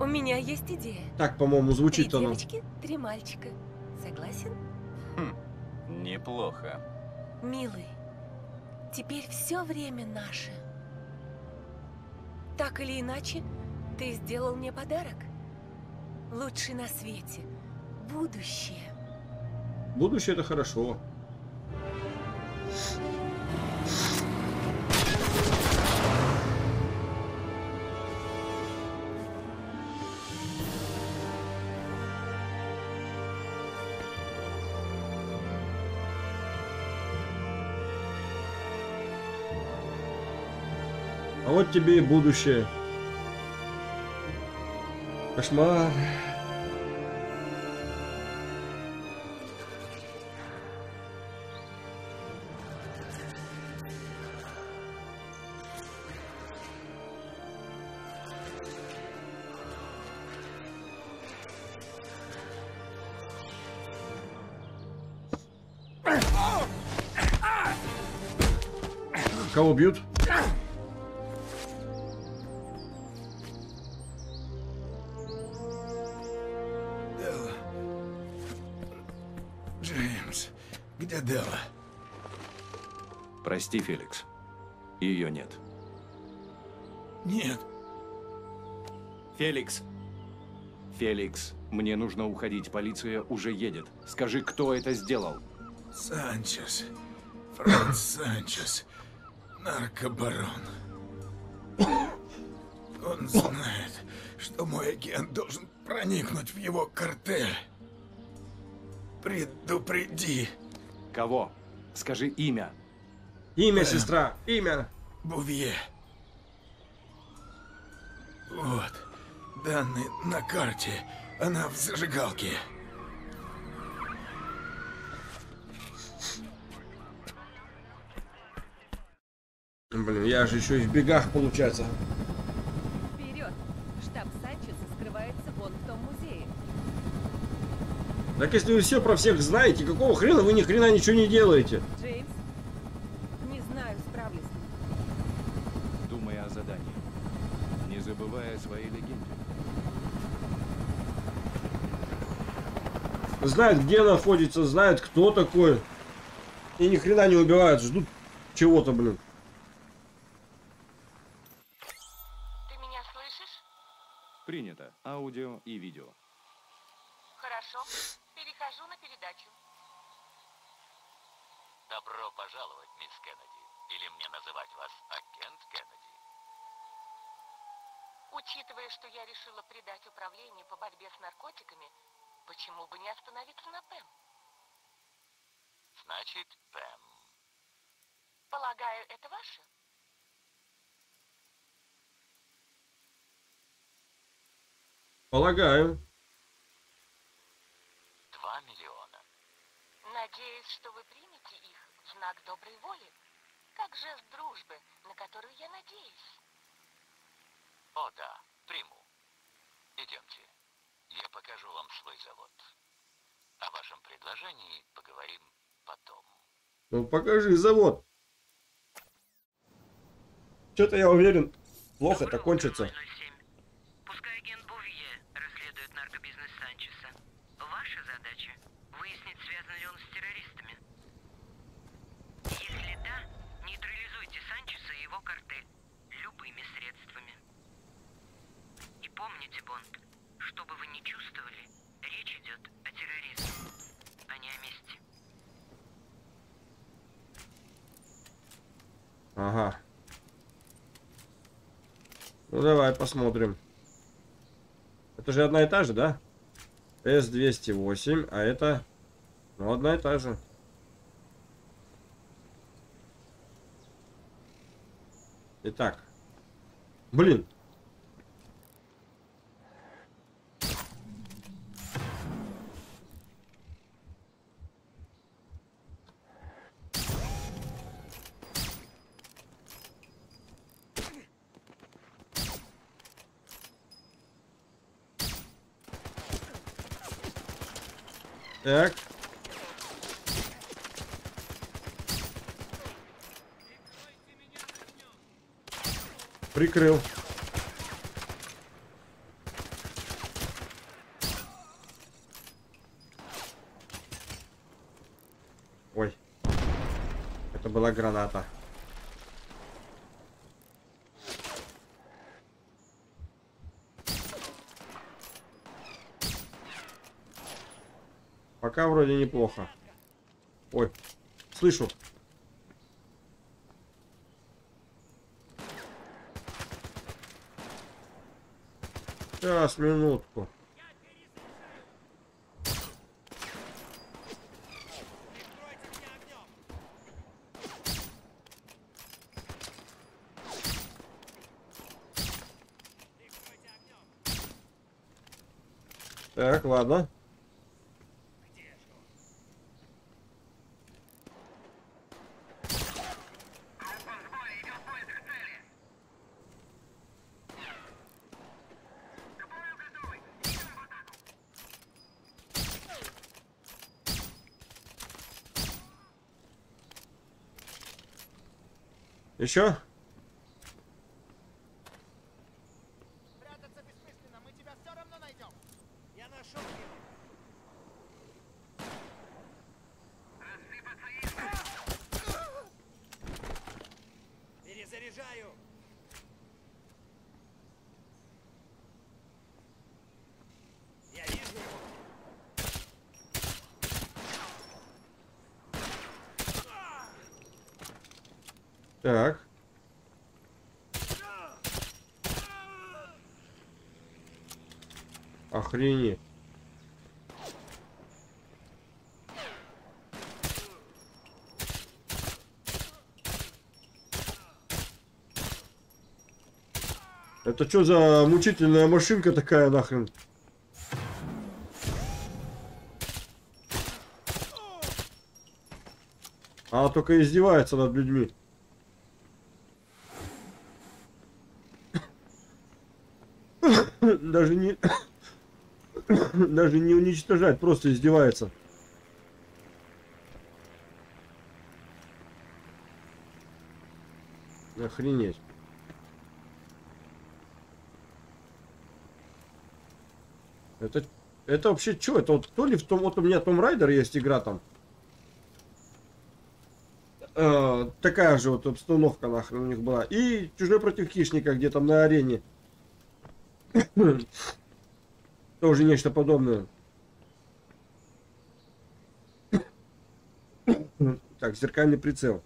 У меня есть идея. Так, по-моему, звучит три оно. Девочки, три мальчика. Согласен? Хм, неплохо. Милый, теперь все время наше. Так или иначе, ты сделал мне подарок. Лучший на свете. Будущее. Будущее — это хорошо. Вот тебе и будущее. Кошмар. Кого бьют? Прости, Феликс. Ее нет. Нет. Феликс. Феликс, мне нужно уходить. Полиция уже едет. Скажи, кто это сделал? Санчес. Франц Санчес. Наркобарон. Он знает, что мой агент должен проникнуть в его картель. Предупреди. Кого? Скажи имя. Имя, Пэм. Сестра. Имя. Бувье. Вот. Данные на карте. Она в зажигалке. Блин, я же еще и в бегах, получается. Вперед! Штаб Санчеса скрывается вон в том музее. Так если вы все про всех знаете, какого хрена вы ни хрена ничего не делаете? Джеймс, не знаю, справлюсь ли. Думай о задании, не забывая о своей легенде. Знают, где находится, знают, кто такой. И ни хрена не убивают, ждут чего-то, блин. Принято. Аудио и видео. Хорошо. Перехожу на передачу. Добро пожаловать, мисс Кеннеди. Или мне называть вас агент Кеннеди? Учитывая, что я решила придать управлению по борьбе с наркотиками, почему бы не остановиться на Пэм? Значит, Пэм. Полагаю, это ваше? Полагаю. Два миллиона. Надеюсь, что вы примете их в знак доброй воли, как жест дружбы, на которую я надеюсь. О да, приму. Идемте. Я покажу вам свой завод. О вашем предложении поговорим потом. Ну покажи завод. Что-то я уверен, плохо это кончится. Помните, Бонд, что бы вы ни чувствовали, речь идет о терроризме, а не о мести. Ага. Ну давай посмотрим. Это же одна и та же, да? эс двести восемь, а это... Ну, одна и та же. Итак. Блин. Так. Прикрыл. Ой. Это была граната. Пока вроде неплохо. Ой, слышу. Сейчас, минутку. Так, ладно. Еще? Прятаться бессмысленно, мы тебя все равно найдем. Я нашел его. Так. Охренеть. Это что за мучительная машинка такая нахрен? Она только издевается над людьми. Даже не... Даже не уничтожать, просто издевается. Охренеть. Это, это вообще что? Это вот то ли в том... Вот у меня Tom Raider есть игра там. Э, такая же вот обстановка нахрен у них была. И Чужой против Хищника, где там на арене. Тоже нечто подобное. Так, зеркальный прицел.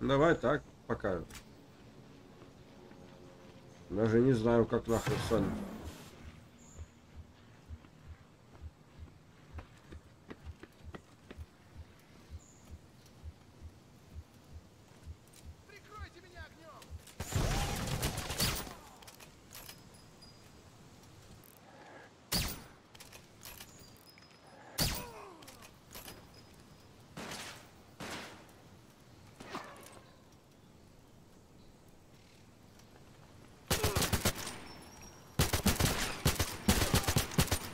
Давай так. Пока. Даже не знаю, как нахрен сами. Прикройте меня огнем!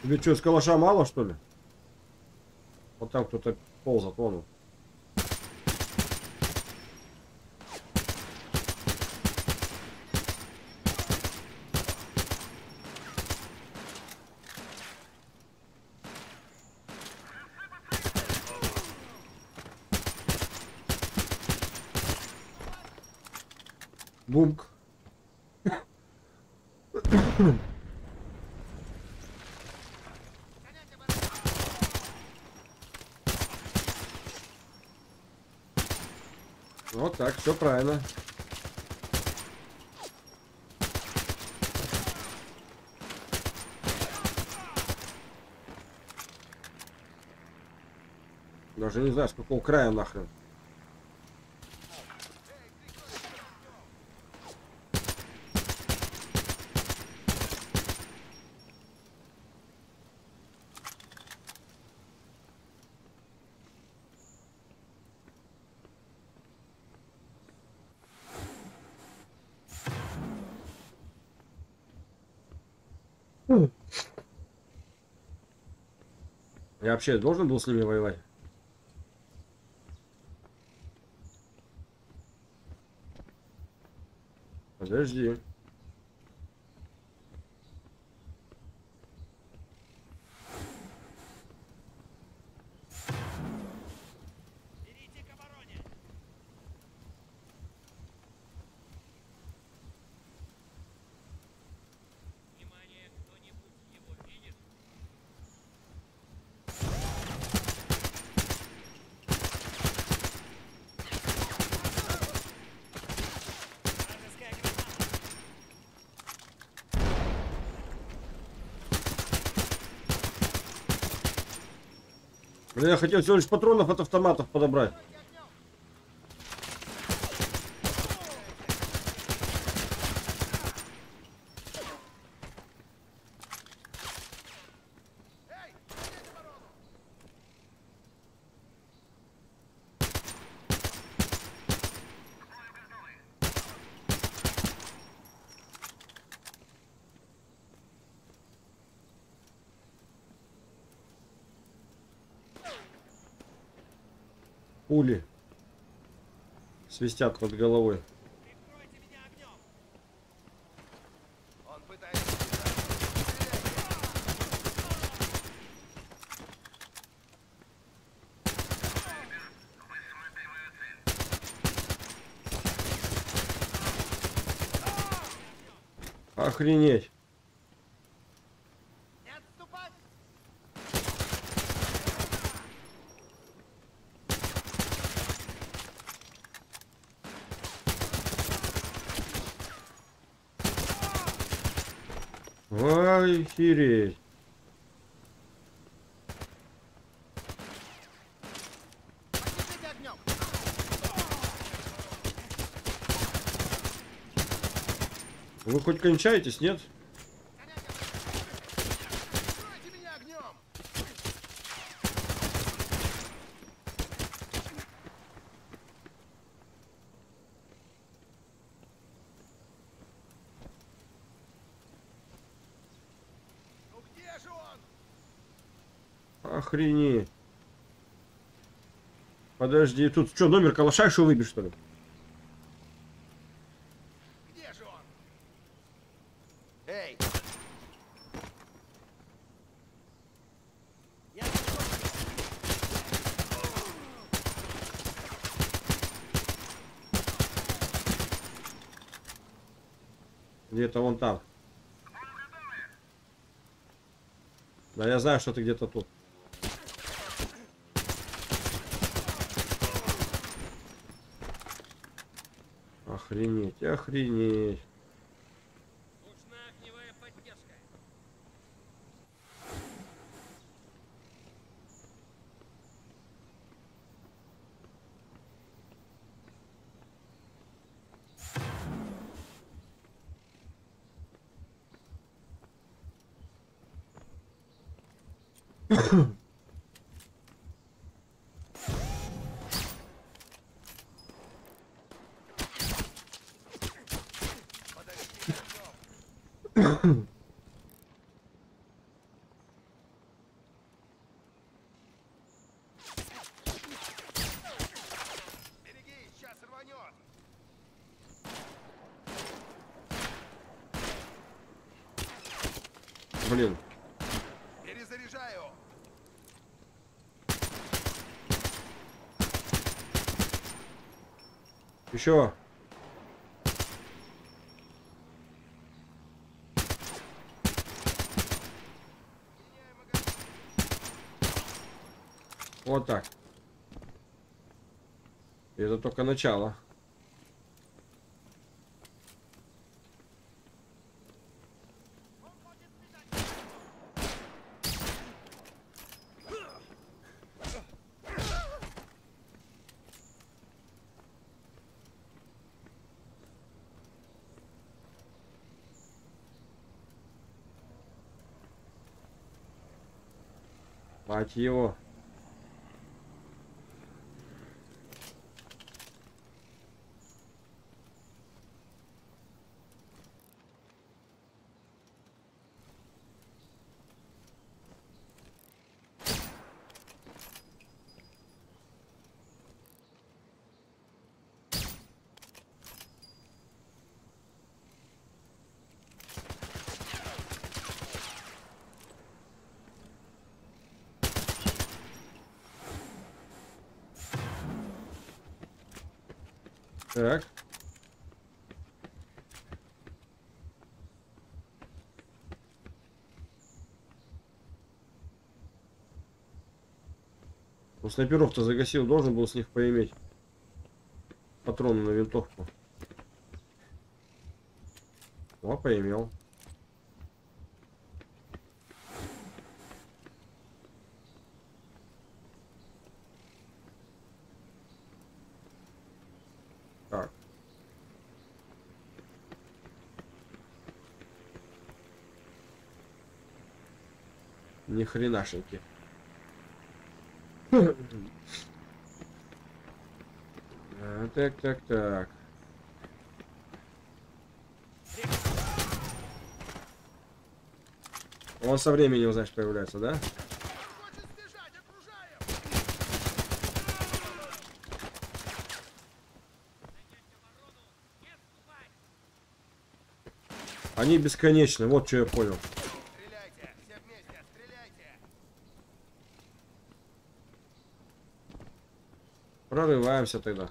Тебе что, с калаша мало, что ли? Вот там кто-то ползал, вон. Бумк. Вот так, все правильно. Даже не знаю, с какого края нахрен. Я вообще должен был с ними воевать? Подожди. Я хотел всего лишь патронов от автоматов подобрать. Пули свистят под головой. Охренеть. Не отступать! Ой, хереть. Вы хоть кончаетесь, нет? Охренеть. Подожди, тут что, номер калаша еще выбьешь, что ли? Где же он? Эй! Я... Где-то вон там. Да я знаю, что ты где-то тут. Охренеть, охренеть. Нужна огневая поддержка. Блин. Перезаряжаю. Еще. Вот так. И это только начало. Мать его. Так. Ну, снайперов-то загасил, должен был с них поиметь патроны на винтовку. О, поимел. Ни хренашеньки. Так, так, так. Он со временем, значит, появляется, да? Они бесконечны, вот что я понял. Прорываемся тогда.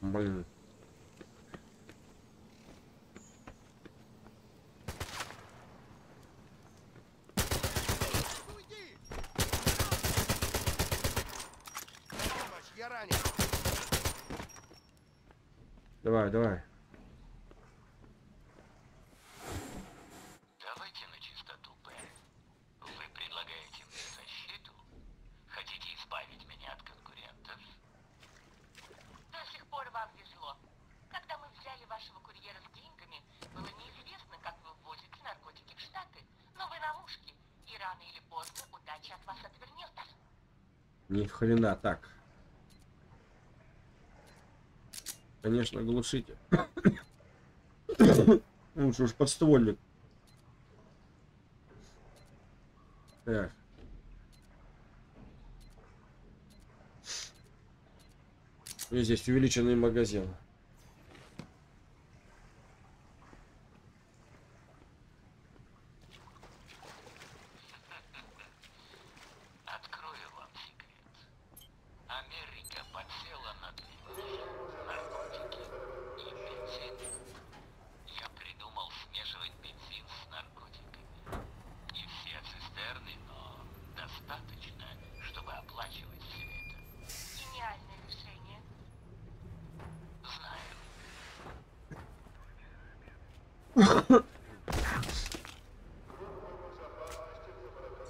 Блин. Я ранен. Давай, давай. Давайте на чистоту, Пэм. Вы предлагаете мне защиту? Хотите избавить меня от конкурентов? До сих пор вам везло. Когда мы взяли вашего курьера с деньгами, было неизвестно, как вы ввозите наркотики в Штаты. Но вы на ушке, и рано или поздно удача от вас отвернется. Ни хрена так. Конечно, глушите. Лучше уж подствольник. Так. И здесь увеличенный магазин.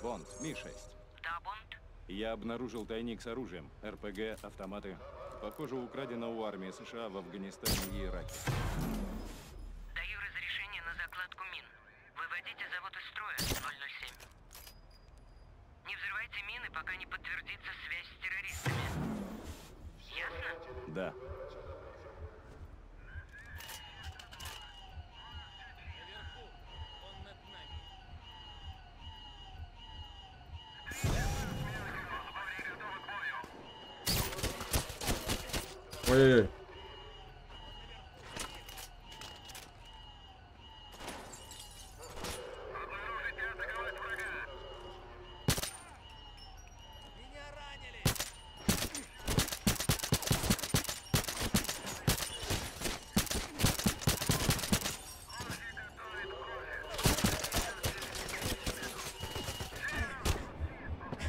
Бонд, Ми шесть. Да, Бонд. Я обнаружил тайник с оружием. эр пэ гэ, автоматы. Похоже, украдено у армии США в Афганистане и Ираке. Даю разрешение на закладку мин. Выводите завод из строя, ноль ноль семь. Не взрывайте мины, пока не подтвердится связь с террористами. Ясно? Да. Ой-ой-ой.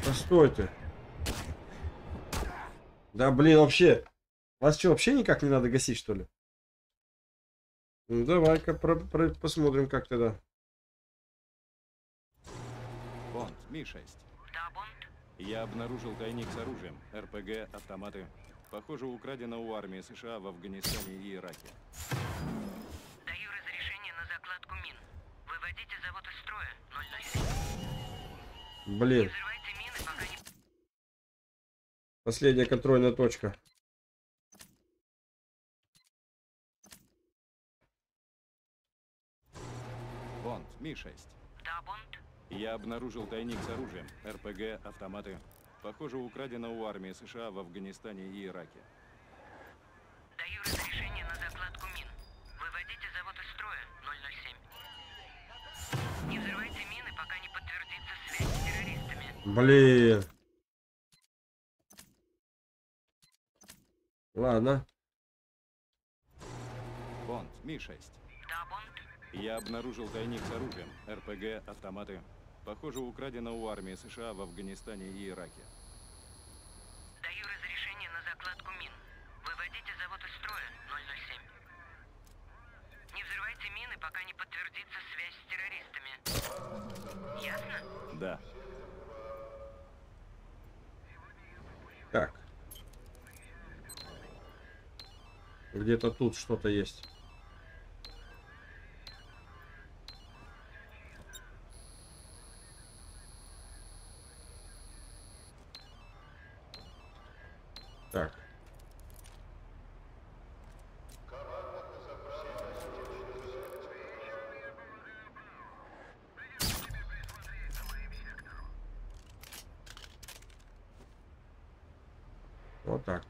Да стой ты. Да блин, вообще. Вас что, вообще никак не надо гасить, что ли? Ну, давай-ка посмотрим, как тогда. Бонд, Ми шесть. Да, Бонд. Я обнаружил тайник с оружием. эр пэ гэ, автоматы. Похоже, украдено у армии США в Афганистане и Ираке. Даю разрешение на закладку мин. Выводите завод из строя, ноль ноль семь. Блин. Не взрывайте мины, пока не... Последняя контрольная точка. Ми шесть. Да, Бонд. Я обнаружил тайник с оружием, эр пэ гэ, автоматы. Похоже, украдено у армии США в Афганистане и Ираке. Даю разрешение на закладку мин. Выводите завод из строя, ноль ноль семь. Не взрывайте мины, пока не подтвердится связь с террористами. Блин. Ладно. Бонд, Ми шесть. Да, Бонд. Я обнаружил тайник с оружием, эр пэ гэ, автоматы. Похоже, украдено у армии США в Афганистане и Ираке. Даю разрешение на закладку мин. Выводите завод из строя, ноль ноль семь. Не взрывайте мины, пока не подтвердится связь с террористами. Ясно? Да. Так. Где-то тут что-то есть. Так. Вот так.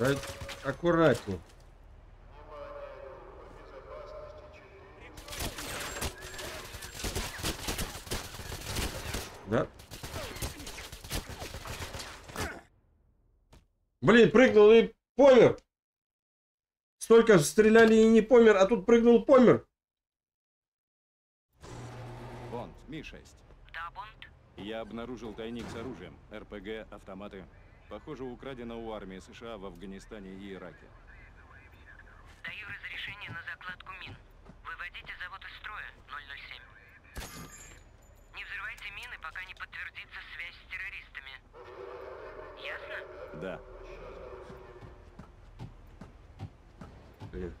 Да аккуратней. Да. Блин, прыгнул и помер. Столько стреляли и не помер, а тут прыгнул, помер. Бонд, Ми шесть. Да, Бонд. Я обнаружил тайник с оружием. эр пэ гэ, автоматы. Похоже, украдено у армии США в Афганистане и Ираке. Даю разрешение на закладку мин. Выводите завод из строя, ноль ноль семь. Не взрывайте мины, пока не подтвердится связь с террористами. Ясно? Да. Блин.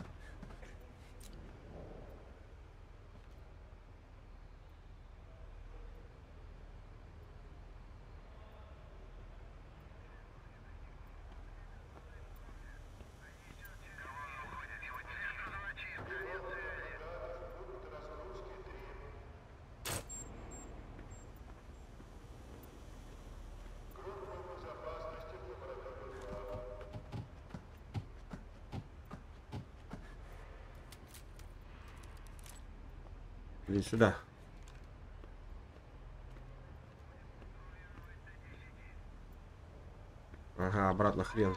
Иди сюда. Ага, обратно хрен.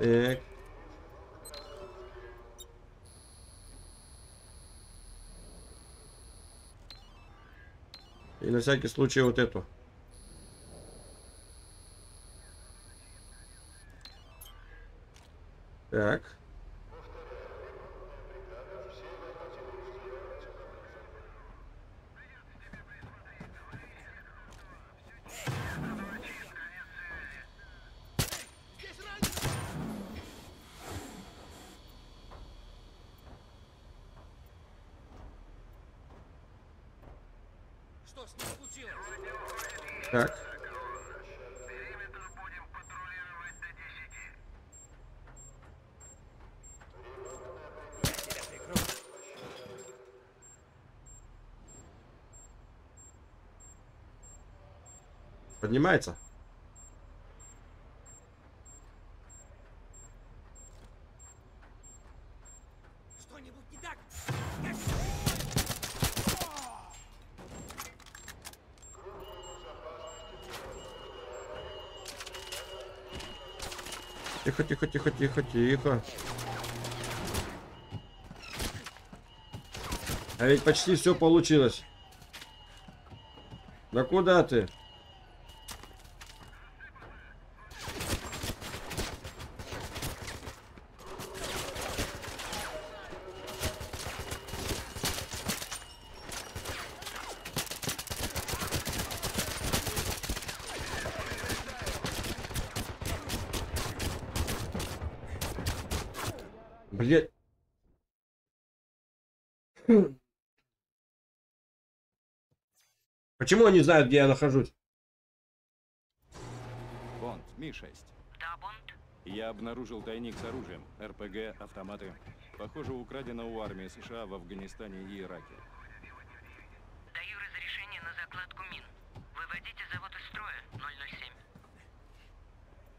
Так. И на всякий случай вот эту. Так. Что с ним случилось? Так. Поднимается? Что-нибудь не так? Тихо, тихо, тихо, тихо, тихо. А ведь почти все получилось. Да куда ты? Блять. Почему они знают, где я нахожусь? Бонд, Ми шесть. Да, Бонд. Я обнаружил тайник с оружием, эр пэ гэ, автоматы. Похоже, украдено у армии США в Афганистане и Ираке. Даю разрешение на закладку мин. Выводите завод из строя, ноль ноль семь.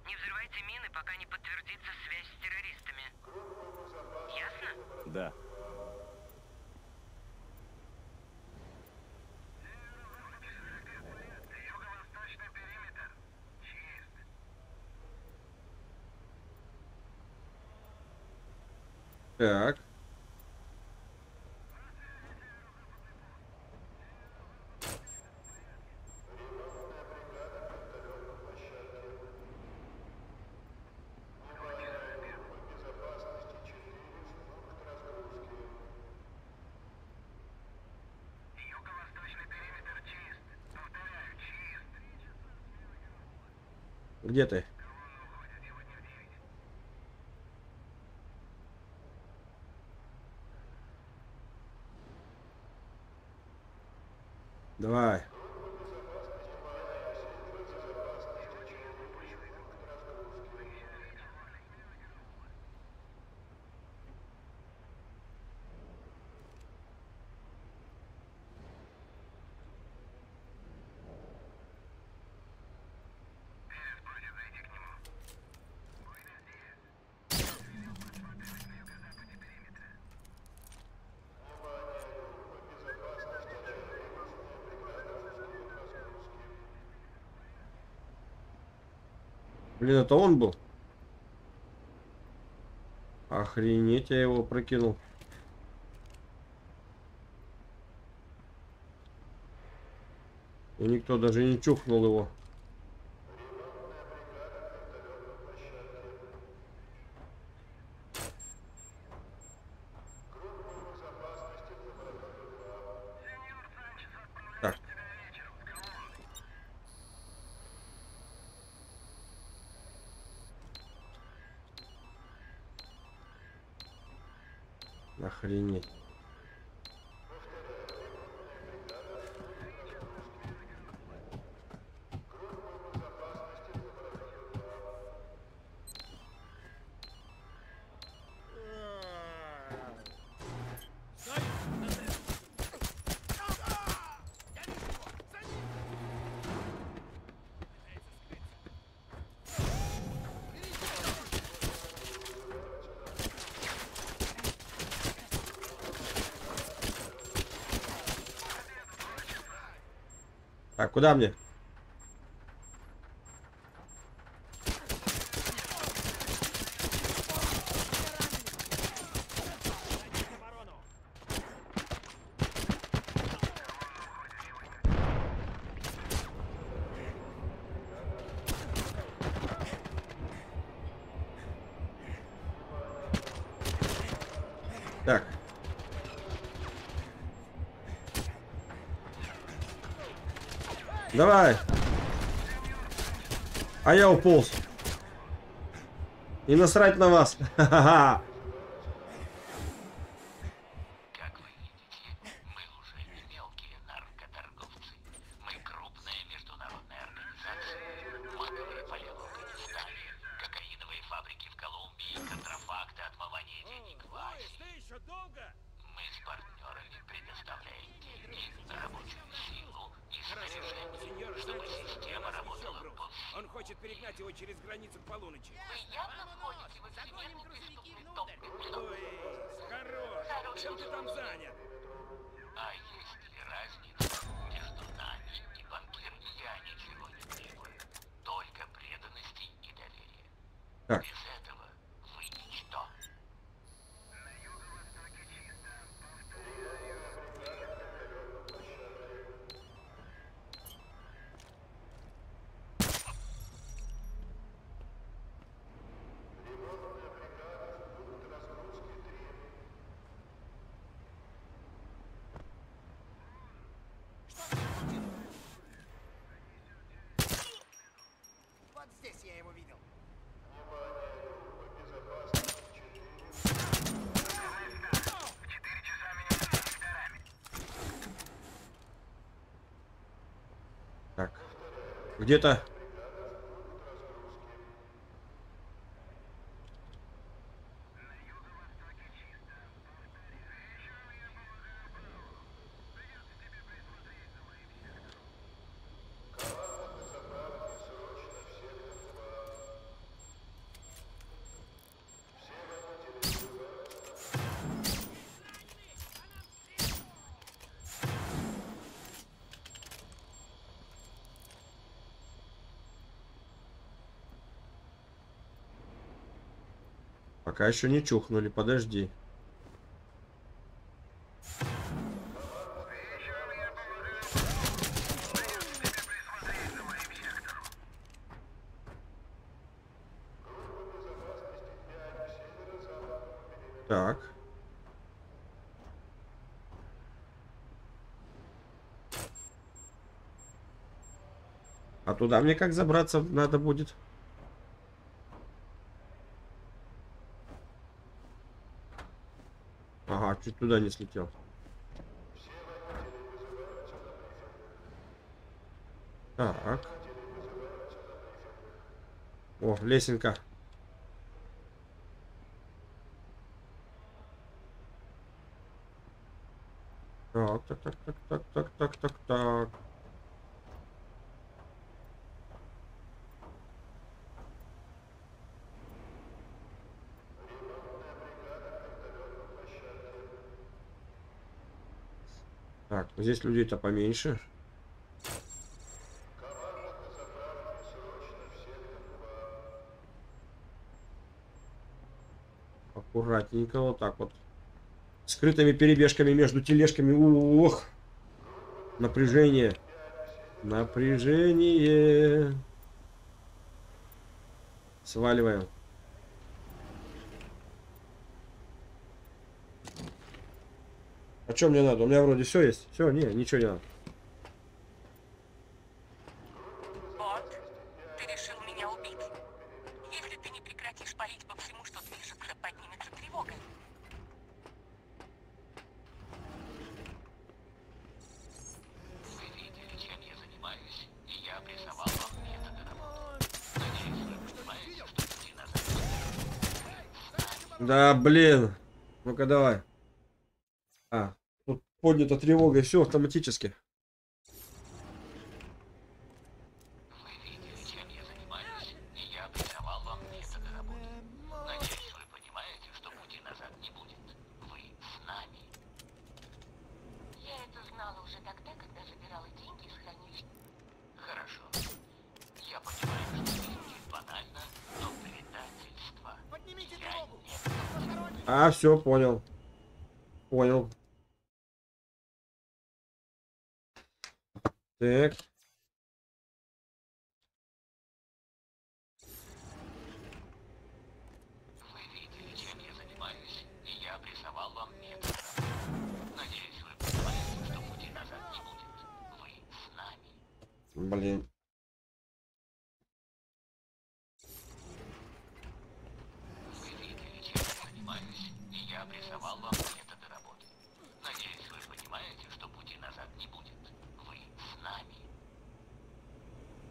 Не взрывайте мины, пока не подтвердится связь с террористами. Ясно? Да. Юго-восточный периметр. Чист. Так. Где ты? Давай. Блин, это он был? Охренеть, я его прокинул. И никто даже не чухнул его. Охренеть. Так, куда мне? Давай. А я уполз. И насрать на вас. Ха-ха-ха. Как вы видите, мы уже не мелкие наркоторговцы. Мы крупная международная организация. Маковые поля в Афганистане, кокаиновые фабрики в Колумбии, контрафакты, отмывание денег в Азии. Мы с партнерами предоставляем деньги, рабочую силу и снаряжение, чтобы система работала по всему. Он хочет перегнать его через границу к полуночи. Вы явно входите в инцидентный преступный топ. Ой, хорош, чем ты там занят? А есть ли разница между нами и банкиром? Я ничего не требую, только преданности и доверия. Так. Где-то. Пока еще не чухнули, подожди. Так. А туда мне как забраться надо будет? Чуть туда не слетел. Так. О, лесенка. Так, так, так, так, так, так, так, так, так. Так, здесь людей-то поменьше. Аккуратненько, вот так вот. Скрытыми перебежками между тележками. Ох! Напряжение. Напряжение. Сваливаем. А что мне надо? У меня вроде все есть. Все, не, ничего не надо. Да, блин. Ну-ка, давай. А, тут поднята тревога, и все автоматически. Вы видели, чем я занимаюсь, и я придавал вам методы работы. Надеюсь, вы понимаете, что пути назад не будет. Вы с нами. Я это знала уже тогда, когда забирала деньги из хранилища. Хорошо. Я понимаю, что деньги банально, но предательство... Поднимите тревогу! А, все, понял. Понял. Так. Вы видели, чем я занимаюсь, и я обрисовал вам метод. Надеюсь, вы понимаете, что пути назад не будет. Вы с нами.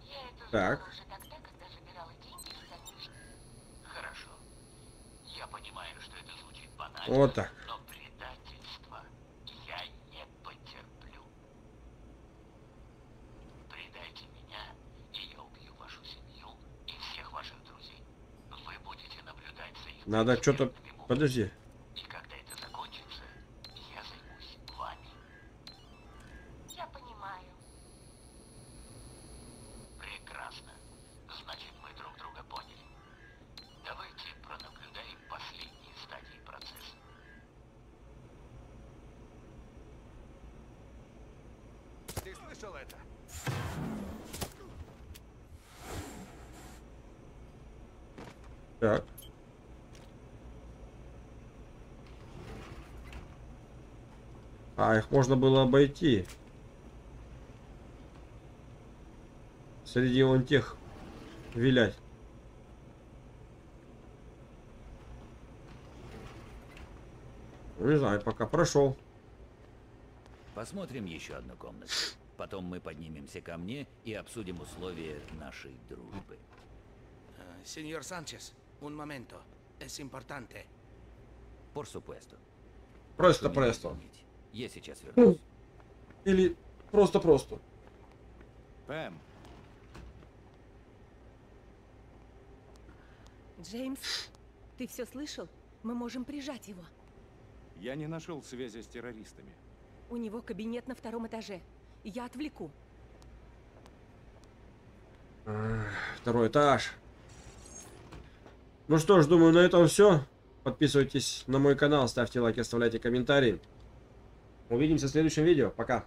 Блин. Так. Хорошо. Я понимаю, что это звучит банально. Вот так. Но предательство я не потерплю. Предайте меня, и я убью вашу семью и всех ваших друзей. Вы будете наблюдать за их... Надо что-то... Подожди. Их можно было обойти среди вон тех вилять. Не знаю, пока прошел. Посмотрим еще одну комнату, потом мы поднимемся ко мне и обсудим условия нашей дружбы. Сеньор Санчес, un momento, es importante. Por supuesto. Просто, просто. Я сейчас вернусь. Или просто-просто. Пэм. Джеймс, ты все слышал? Мы можем прижать его. Я не нашел связи с террористами. У него кабинет на втором этаже. Я отвлеку. Второй этаж. Ну что ж, думаю, на этом все. Подписывайтесь на мой канал, ставьте лайки, оставляйте комментарии. Увидимся в следующем видео. Пока.